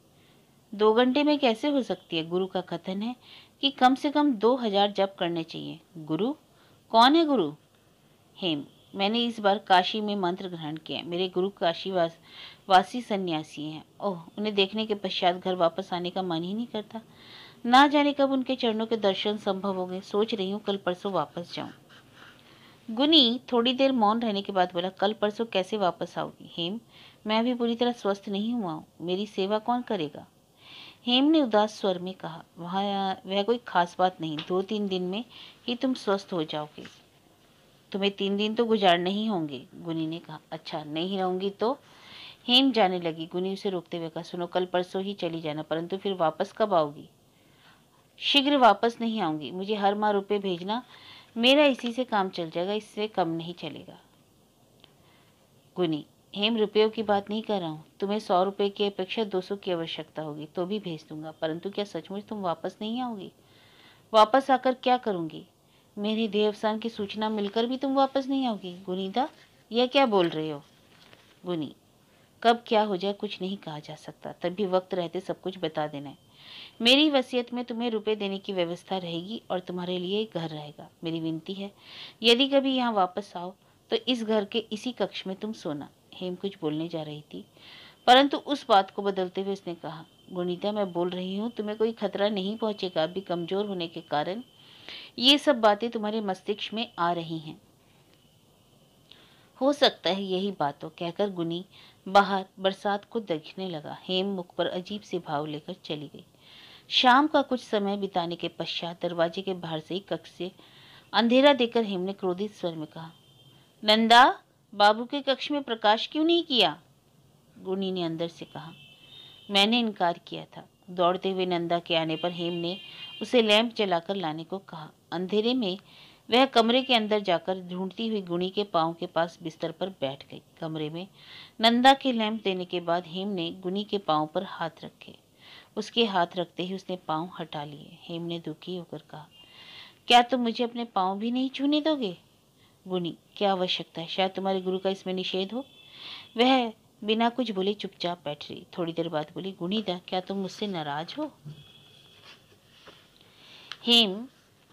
2 घंटे में कैसे हो सकती है? गुरु का कथन है कि कम से कम 2000 जप करने चाहिए। गुरु कौन है? गुरु? हेम, मैंने इस बार काशी में मंत्र ग्रहण किया। मेरे गुरु काशीवासी सन्यासी हैं। ओह, उन्हें देखने के पश्चात घर वापस आने का मन ही नहीं करता। ना जाने कब उनके चरणों के दर्शन संभव होंगे। सोच रही हूँ कल परसों वापस जाऊँ। गुणी थोड़ी देर मौन रहने के बाद बोला, कल परसों कैसे वापस आओगी? हेम, मैं भी पूरी तरह स्वस्थ नहीं हुआ हूँ, मेरी सेवा कौन करेगा? हेम ने उदास स्वर में कहा। वह कोई खास बात नहीं, 2-3 दिन में ही तुम स्वस्थ हो जाओगे। तुम्हें 3 दिन तो गुजारने ही होंगे, गुनी ने कहा। अच्छा, नहीं रहूँगी तो? हेम जाने लगी। गुनी उसे रोकते हुए कहा, सुनो, कल परसों ही चली जाना, परंतु फिर वापस कब आओगी? शीघ्र वापस नहीं आऊँगी, मुझे हर माह रुपये भेजना, मेरा इसी से काम चल जाएगा, इससे कम नहीं चलेगा। गुनी, हेम रुपयों की बात नहीं कर रहा हूँ, तुम्हें 100 रुपये की अपेक्षा 200 की आवश्यकता होगी तो भी भेज दूंगा, परंतु क्या सचमुच तुम वापस नहीं आओगी? वापस आकर क्या करूँगी? मेरे देवसान की सूचना मिलकर भी तुम वापस नहीं आओगी? गुनीदा, यह क्या बोल रहे हो? गुनी, कब क्या हो जाए कुछ नहीं कहा जा सकता, तभी वक्त रहते सब कुछ बता देना है। मेरी वसीयत में तुम्हें रुपए देने की व्यवस्था रहेगी और तुम्हारे लिए एक घर रहेगा। मेरी विनती है, यदि कभी यहाँ वापस आओ तो इस घर के इसी कक्ष में तुम सोना। हेम कुछ बोलने जा रही थी, परंतु उस बात को बदलते हुए उसने कहा, गुणीता, मैं बोल रही हूँ, तुम्हें कोई खतरा नहीं पहुँचेगा। अभी कमजोर होने के कारण ये सब बातें तुम्हारे मस्तिष्क में आ रही हैं, हो सकता है यही बातों कहकर गुनी बाहर बरसात को देखने लगा। हेम मुख पर अजीब से भाव लेकर चली गई। शाम का कुछ समय बिताने के पश्चात दरवाजे के बाहर से ही कक्ष से अंधेरा देकर हेम ने क्रोधित स्वर में कहा, नंदा, बाबू के कक्ष में प्रकाश क्यों नहीं किया? गुनी ने अंदर से कहा, मैंने इनकार किया था। दौड़ते हुए नंदा के आने पर हेम ने उसे लैंप जलाकर लाने को कहा। अंधेरे में वह कमरे के अंदर जाकर ढूंढती हुई गुणी के पांव के पास बिस्तर पर बैठ गई। कमरे में नंदा के लैंप देने के बाद हेम ने गुणी के पांव पर हाथ रखे। उसके हाथ रखते ही उसने पांव हटा लिए। हेम ने दुखी होकर कहा, क्या तुम मुझे अपने पांव भी नहीं छूने दोगे? गुणी, क्या आवश्यकता है? शायद तुम्हारे गुरु का इसमें निषेध हो। वह बिना कुछ बोले चुपचाप बैठ रही। थोड़ी देर बाद बोली, गुणीदा, क्या तुम मुझसे नाराज हो? हेम,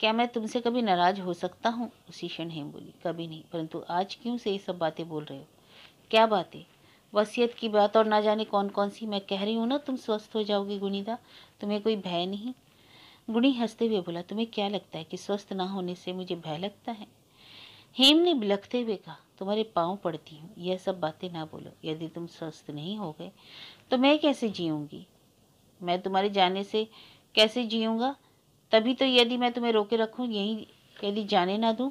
क्या मैं तुमसे कभी नाराज हो सकता हूँ? उसी क्षण हेम बोली, कभी नहीं, परंतु आज क्यों से ये सब बातें बोल रहे हो? क्या बातें? वसीयत की बात और ना जाने कौन कौन सी। मैं कह रही हूँ ना, तुम स्वस्थ हो जाओगे गुणीदा, तुम्हें कोई भय नहीं। गुणी हंसते हुए बोला, तुम्हें क्या लगता है कि स्वस्थ ना होने से मुझे भय लगता है? हेम ने बिलखते हुए कहा, तुम्हारे पाँव पड़ती हूँ, यह सब बातें ना बोलो। यदि तुम स्वस्थ नहीं हो गए तो मैं कैसे जीऊँगी? मैं तुम्हारे जाने से कैसे जीऊँगा? तभी तो, यदि मैं तुम्हें रोके रखूँ यहीं, यदि जाने ना दूँ।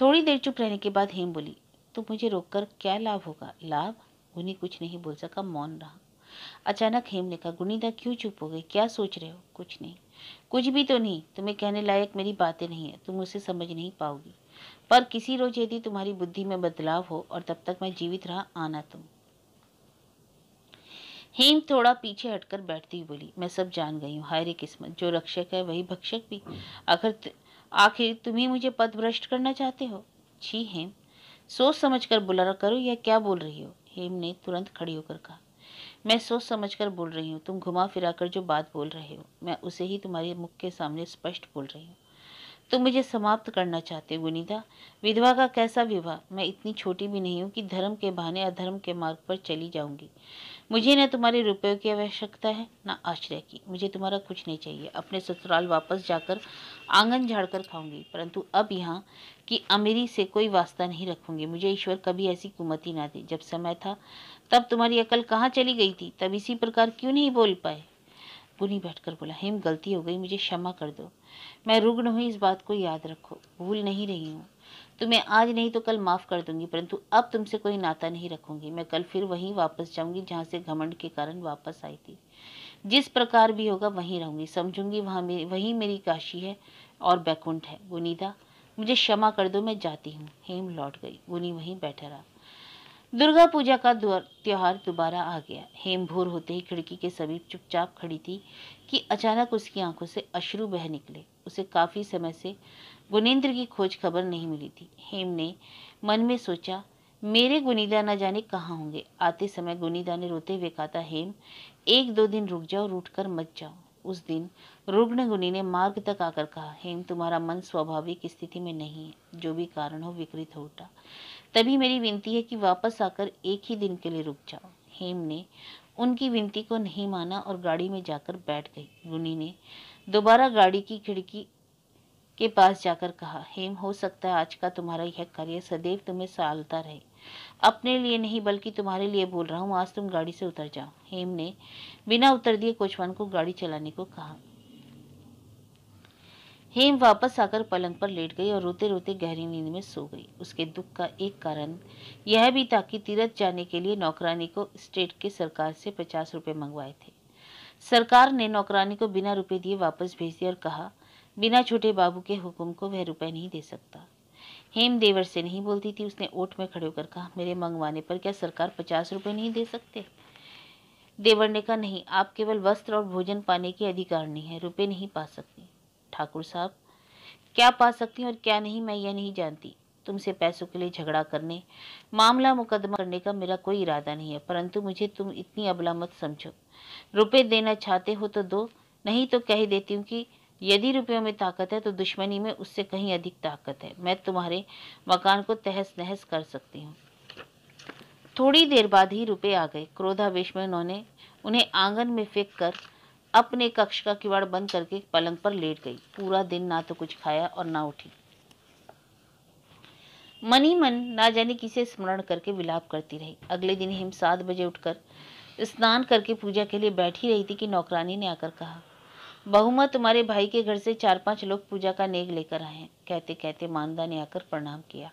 थोड़ी देर चुप रहने के बाद हेम बोली, तो मुझे रोककर क्या लाभ होगा? लाभ? गुनी कुछ नहीं बोल सका, मौन रहा। अचानक हेम ने कहा, गुनीदा, क्यों चुप हो गई? क्या सोच रहे हो? कुछ नहीं। कुछ भी तो नहीं? तुम्हें कहने लायक मेरी बातें नहीं है, तुम उसे समझ नहीं पाओगी, पर किसी रोज यदि तुम्हारी बुद्धि में बदलाव हो और तब तक मैं जीवित रहा, आना तुम। हेम थोड़ा पीछे हटकर बैठती हुई बोली, मैं सब जान गई हूँ। हाय रे किस्मत, जो रक्षक है वही भक्षक भी। आखिर तुम ही मुझे पद भ्रष्ट करना चाहते हो? छी हेम, सोच समझकर बुला करो, या क्या बोल रही हो? हेम ने तुरंत खड़ी होकर कहा, मैं सोच समझकर बोल रही हूँ, तुम घुमा फिरा कर जो बात बोल रहे हो मैं उसे ही तुम्हारे मुख के सामने स्पष्ट बोल रही हूँ। तुम मुझे समाप्त करना चाहते हो गुनीदा? विधवा का कैसा विवाह? मैं इतनी छोटी भी नहीं हूँ कि धर्म के बहाने अधर्म के मार्ग पर चली जाऊँगी। मुझे न तुम्हारे रुपयों की आवश्यकता है न आश्रय की, मुझे तुम्हारा कुछ नहीं चाहिए। अपने ससुराल वापस जाकर आंगन झाड़कर खाऊंगी, परंतु अब यहाँ की अमीरी से कोई वास्ता नहीं रखूंगी। मुझे ईश्वर कभी ऐसी कुमति ना दे। जब समय था तब तुम्हारी अकल कहाँ चली गई थी? तब इसी प्रकार क्यों नहीं बोल पाए? गुनी बैठकर बोला, हेम, गलती हो गई, मुझे क्षमा कर दो। मैं रुग्ण हूँ, इस बात को याद रखो, भूल नहीं रही हूँ। तुम्हें आज नहीं तो कल माफ़ कर दूंगी, परंतु अब तुमसे कोई नाता नहीं रखूंगी। मैं कल फिर वहीं वापस जाऊंगी जहाँ से घमंड के कारण वापस आई थी। जिस प्रकार भी होगा वहीं रहूंगी, समझूंगी वहीं मेरी काशी है और बैकुंठ है। गुनीदा, मुझे क्षमा कर दो, मैं जाती हूँ। हेम लौट गई। गुनी वहीं बैठा रहा। दुर्गा पूजा का त्यौहार दोबारा आ गया। हेम भोर होते ही खिड़की के समीप चुपचाप खड़ी थी कि अचानक उसकी आंखों से अश्रु बह निकले। उसे काफ़ी समय से गुणेन्द्र की खोज खबर नहीं मिली थी। हेम ने मन में सोचा, मेरे गुनीदा न जाने कहाँ होंगे। आते समय गुनीदा ने रोते हुए कहा था, हेम, 1-2 दिन रुक जाओ, रूठ कर मत जाओ। उस दिन रुग्ण गुणी ने मार्ग तक आकर कहा, हेम, तुम्हारा मन स्वाभाविक स्थिति में नहीं है, जो भी कारण हो विकृत हो उठा, तभी मेरी विनती है कि वापस आकर 1 ही दिन के लिए रुक जाओ। हेम ने उनकी विनती को नहीं माना और गाड़ी में जाकर बैठ गई। गुणी ने दोबारा गाड़ी की खिड़की के पास जाकर कहा, हेम, हो सकता है आज का तुम्हारा यह कार्य सदैव तुम्हें सालता रहे। अपने लिए नहीं बल्कि तुम्हारे लिए बोल रहा हूँ, आज तुम गाड़ी से उतर जाओ। हेम ने बिना उतर दिए कोचवान को गाड़ी चलाने को कहा। हेम वापस आकर पलंग पर लेट गई और रोते रोते गहरी नींद में सो गई। उसके दुख का एक कारण यह भी था कि तीरथ जाने के लिए नौकरानी को स्टेट के सरकार से 50 रुपये मंगवाए थे। सरकार ने नौकरानी को बिना रुपए दिए वापस भेज दिया और कहा बिना छोटे बाबू के हुक्म को वह रुपए नहीं दे सकता। हेम देवर से नहीं बोलती थी। उसने ओठ में खड़े होकर कहा, मेरे मंगवाने पर क्या सरकार 50 रुपये नहीं दे सकते? देवर ने कहा, नहीं, आप केवल वस्त्र और भोजन पाने की अधिकारिणी है, रुपये नहीं पा सकती। ठाकुर साहब क्या पा सकती और क्या नहीं मैं यह नहीं जानती। तुमसे पैसों के लिए झगड़ा करने, मामला मुकदमा करने का मेरा कोई इरादा नहीं है, परंतु मुझे तुम इतनी अबला मत समझो। रुपए देना चाहते हो तो दो, नहीं तो कह देती हूँ कि यदि रुपयों में ताकत है तो दुश्मनी में उससे कहीं अधिक ताकत है। मैं तुम्हारे मकान को तहस नहस कर सकती हूँ। थोड़ी देर बाद ही रुपए आ गए। क्रोधावेश में उन्होंने उन्हें आंगन में फेंक कर अपने कक्ष का किवाड़ बंद करके पलंग पर लेट गई। पूरा दिन ना तो कुछ खाया और ना उठी। मनी मन ना जाने किसे स्मरण करके विलाप करती रही। अगले दिन हेम 7 बजे उठकर स्नान करके पूजा के लिए बैठी रही थी कि नौकरानी ने आकर कहा, बहुमा तुम्हारे भाई के घर से 4-5 लोग पूजा का नेग लेकर आए हैं। कहते कहते मानदा ने आकर प्रणाम किया।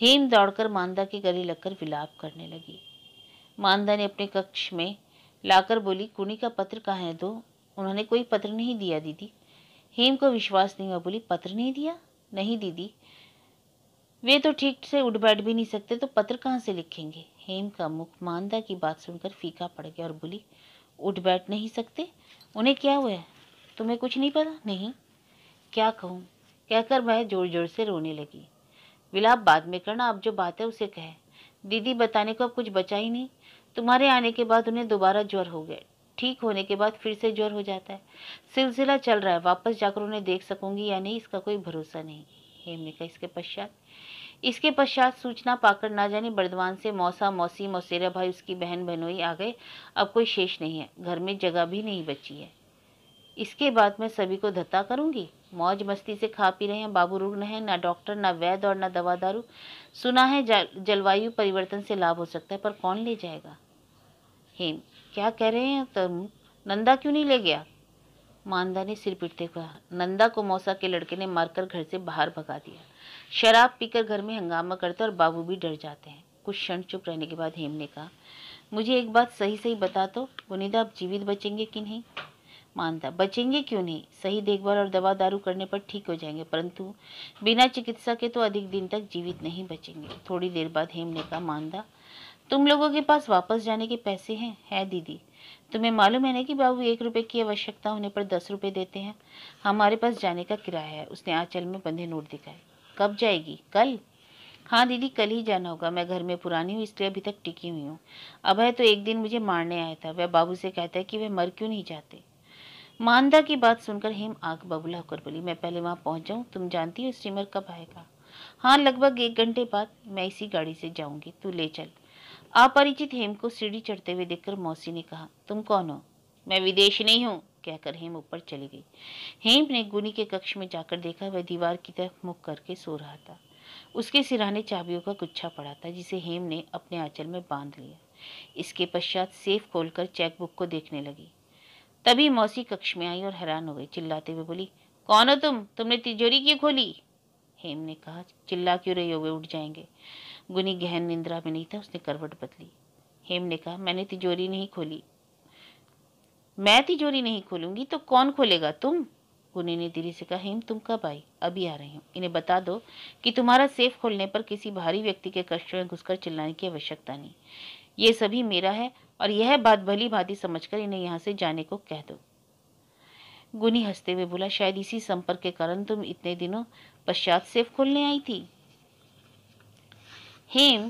हेम दौड़कर मानदा के गले लगकर विलाप करने लगी। मानदा ने अपने कक्ष में लाकर बोली, कुनी का पत्र कहाँ है? दो। उन्होंने कोई पत्र नहीं दिया दीदी। हेम को विश्वास नहीं हुआ, बोली पत्र नहीं दिया? नहीं दीदी, वे तो ठीक से उठ बैठ भी नहीं सकते तो पत्र कहाँ से लिखेंगे। हेम का मुख मानदा की बात सुनकर फीका पड़ गया और बोली, उठ बैठ नहीं सकते? उन्हें क्या हुआ है? तुम्हें कुछ नहीं पता? नहीं। क्या कहूँ कहकर वह जोर जोर से रोने लगी। विलाप बाद में करना, आप जो बात है उसे कहे। दीदी बताने को अब कुछ बचा ही नहीं। तुम्हारे आने के बाद उन्हें दोबारा ज्वर हो गया, ठीक होने के बाद फिर से ज्वर हो जाता है। सिलसिला चल रहा है। वापस जाकर उन्हें देख सकूंगी या नहीं इसका कोई भरोसा नहीं। हेम ने कहा, इसके पश्चात सूचना पाकर ना जाने बर्दवान से मौसा मौसी मौसेरा भाई उसकी बहन बहनोई आ गए। अब कोई शेष नहीं है, घर में जगह भी नहीं बची है। इसके बाद मैं सभी को धत्ता करूंगी। मौज मस्ती से खा पी रहे हैं। बाबू रुग्ण है, ना डॉक्टर ना वैद्य और ना दवा दारू। सुना है जलवायु परिवर्तन से लाभ हो सकता है, पर कौन ले जाएगा? हेम, क्या कह रहे हैं तुम? नंदा क्यों नहीं ले गया? मानदा ने सिर पीटते कहा, नंदा को मौसा के लड़के ने मारकर घर से बाहर भगा दिया। शराब पीकर घर में हंगामा करते और बाबू भी डर जाते हैं। कुछ क्षण चुप रहने के बाद हेम ने कहा, मुझे एक बात सही सही बता दो, गुणेन्द्र आप जीवित बचेंगे कि नहीं? मानदा, बचेंगे क्यों नहीं, सही देखभाल और दवा दारू करने पर ठीक हो जाएंगे, परंतु बिना चिकित्सा के तो अधिक दिन तक जीवित नहीं बचेंगे। थोड़ी देर बाद हेम ने कहा, मानदा तुम लोगों के पास वापस जाने के पैसे हैं? है दीदी। तुम्हें मालूम है ना कि बाबू 1 रुपये की आवश्यकता होने पर 10 रुपये देते हैं। हमारे पास जाने का किराया है। उसने आंचल में बंधे नोट दिखाए। कब जाएगी? कल। हाँ दीदी, कल ही जाना होगा। मैं घर में पुरानी हूँ, इसलिए अभी तक टिकी हुई हूँ। अभय तो एक दिन मुझे मारने आया था। वह बाबू से कहता है कि वह मर क्यों नहीं जाते। मानदा की बात सुनकर हेम आग बबूला होकर बोली, मैं पहले वहाँ पहुँच जाऊँ। तुम जानती हो स्टीमर कब आएगा? हाँ, लगभग 1 घंटे बाद। मैं इसी गाड़ी से जाऊँगी, तू ले चल। अपरिचित हेम को सीढ़ी चढ़ते हुए देखकर मौसी ने कहा, तुम कौन हो? मैं विदेश नहीं हूँ, कहकर हेम ऊपर चली गई। हेम ने गुनी के कक्ष में जाकर देखा, वह दीवार की तरफ मुख करके सो रहा था। उसके सिरहाने चाबियों का गुच्छा पड़ा था, जिसे हेम ने अपने आंचल में बांध लिया। इसके पश्चात सेफ खोलकर चेकबुक को देखने लगी। तभी मौसी कक्ष में आई और हैरान हो गई। चिल्लाते हुए बोली, कौन हो तुम? तुमने तिजोरी क्यों खोली? हेम ने कहा, चिल्ला क्यों रही हो, वे उठ जाएंगे। गुनी गहन निंद्रा में नहीं था, उसने करवट बदली। हेम ने कहा, मैंने तिजोरी नहीं खोली। मैं तिजोरी नहीं खोलूंगी तो कौन खोलेगा? तुम। गुनी ने दिल से कहा, हेम तुम कब आई? अभी आ रही हूँ। इन्हें बता दो कि तुम्हारा सेफ खोलने पर किसी बाहरी व्यक्ति के कक्ष में घुसकर चिल्लाने की आवश्यकता नहीं। ये सभी मेरा है और यह बात भली भांति समझकर इन्हें यहाँ से जाने को कह दो। गुनी हंसते हुए बोला, शायद इसी संपर्क के कारण तुम इतने दिनों पश्चात सेफ खोलने आई थी। हेम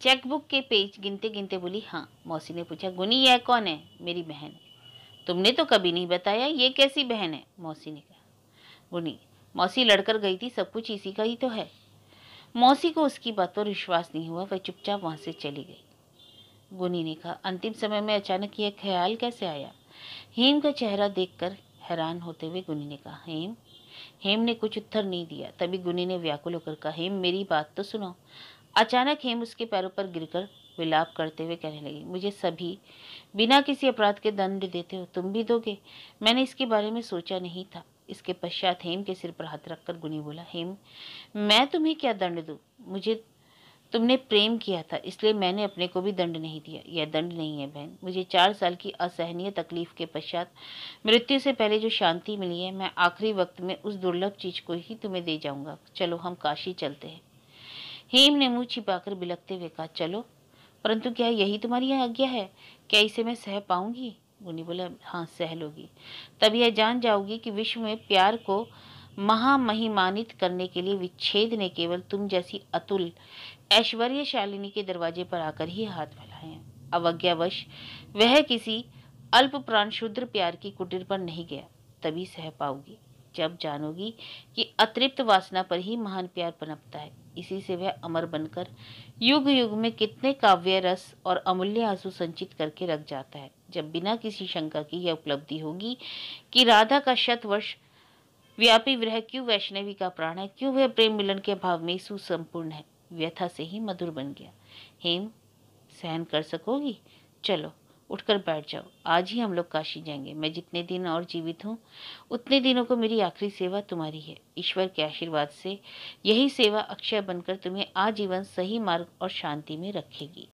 चेकबुक के पेज गिनते गिनते बोली, हाँ। मौसी ने पूछा, गुनी यह कौन है? मेरी बहन। तुमने तो कभी नहीं बताया, ये कैसी बहन है? मौसी ने कहा। गुनी, मौसी लड़कर गई थी, सब कुछ इसी का ही तो है। मौसी को उसकी बात पर विश्वास नहीं हुआ, वह चुपचाप वहाँ से चली गई। गुनी ने कहा, अंतिम समय में अचानक यह ख्याल कैसे आया? हेम का चेहरा देखकर हैरान होते हुए गुनी ने कहा, हेम? हेम ने कुछ उत्तर नहीं दिया। तभी गुनी ने व्याकुल होकर कहा, हेम मेरी बात तो सुनो, अचानक हेम उसके पैरों पर गिरकर विलाप करते हुए कहने लगी, मुझे सभी बिना किसी अपराध के दंड देते हो, तुम भी दोगे? मैंने इसके बारे में सोचा नहीं था। इसके पश्चात हेम के सिर पर हाथ रखकर गुणी बोला, हेम मैं तुम्हें क्या दंड दूँ? मुझे तुमने प्रेम किया था इसलिए मैंने अपने को भी दंड नहीं दिया। यह दंड नहीं है बहन। मुझे 4 साल की असहनीय तकलीफ के पश्चात मृत्यु से पहले जो शांति मिली है, मैं आखिरी वक्त में उस दुर्लभ चीज़ को ही तुम्हें दे जाऊंगा। चलो हम काशी चलते हैं। हेम ने मुँह छिपाकर बिलखते हुए कहा, चलो, परंतु क्या यही तुम्हारी आज्ञा है? क्या इसे मैं सह पाऊंगी? गुणी बोला, हाँ सह लोगी, तब यह जान जाओगी कि विश्व में प्यार को महामहिमानित करने के लिए विच्छेद ने केवल तुम जैसी अतुल ऐश्वर्यशालिनी के दरवाजे पर आकर ही हाथ फैलाए हैं। अवज्ञावश वह किसी अल्प प्राण शूद्र प्यार की कुटीर पर नहीं गया। तभी सह पाओगी जब जानोगी कि अतृप्त वासना पर ही महान प्यार पनपता है। इसी से वह अमर बनकर युग युग में कितने काव्य रस और अमूल्य आंसू संचित करके रख जाता है। जब बिना किसी शंका की यह उपलब्धि होगी कि राधा का 100 वर्ष व्यापी विरह क्यों वैष्णवी का प्राण है, क्यों वह प्रेम मिलन के भाव में सुसंपूर्ण है, व्यथा से ही मधुर बन गया। हेम सहन कर सकोगी? चलो उठकर बैठ जाओ, आज ही हम लोग काशी जाएंगे। मैं जितने दिन और जीवित हूँ उतने दिनों को मेरी आखिरी सेवा तुम्हारी है। ईश्वर के आशीर्वाद से यही सेवा अक्षय बनकर तुम्हें आजीवन सही मार्ग और शांति में रखेगी।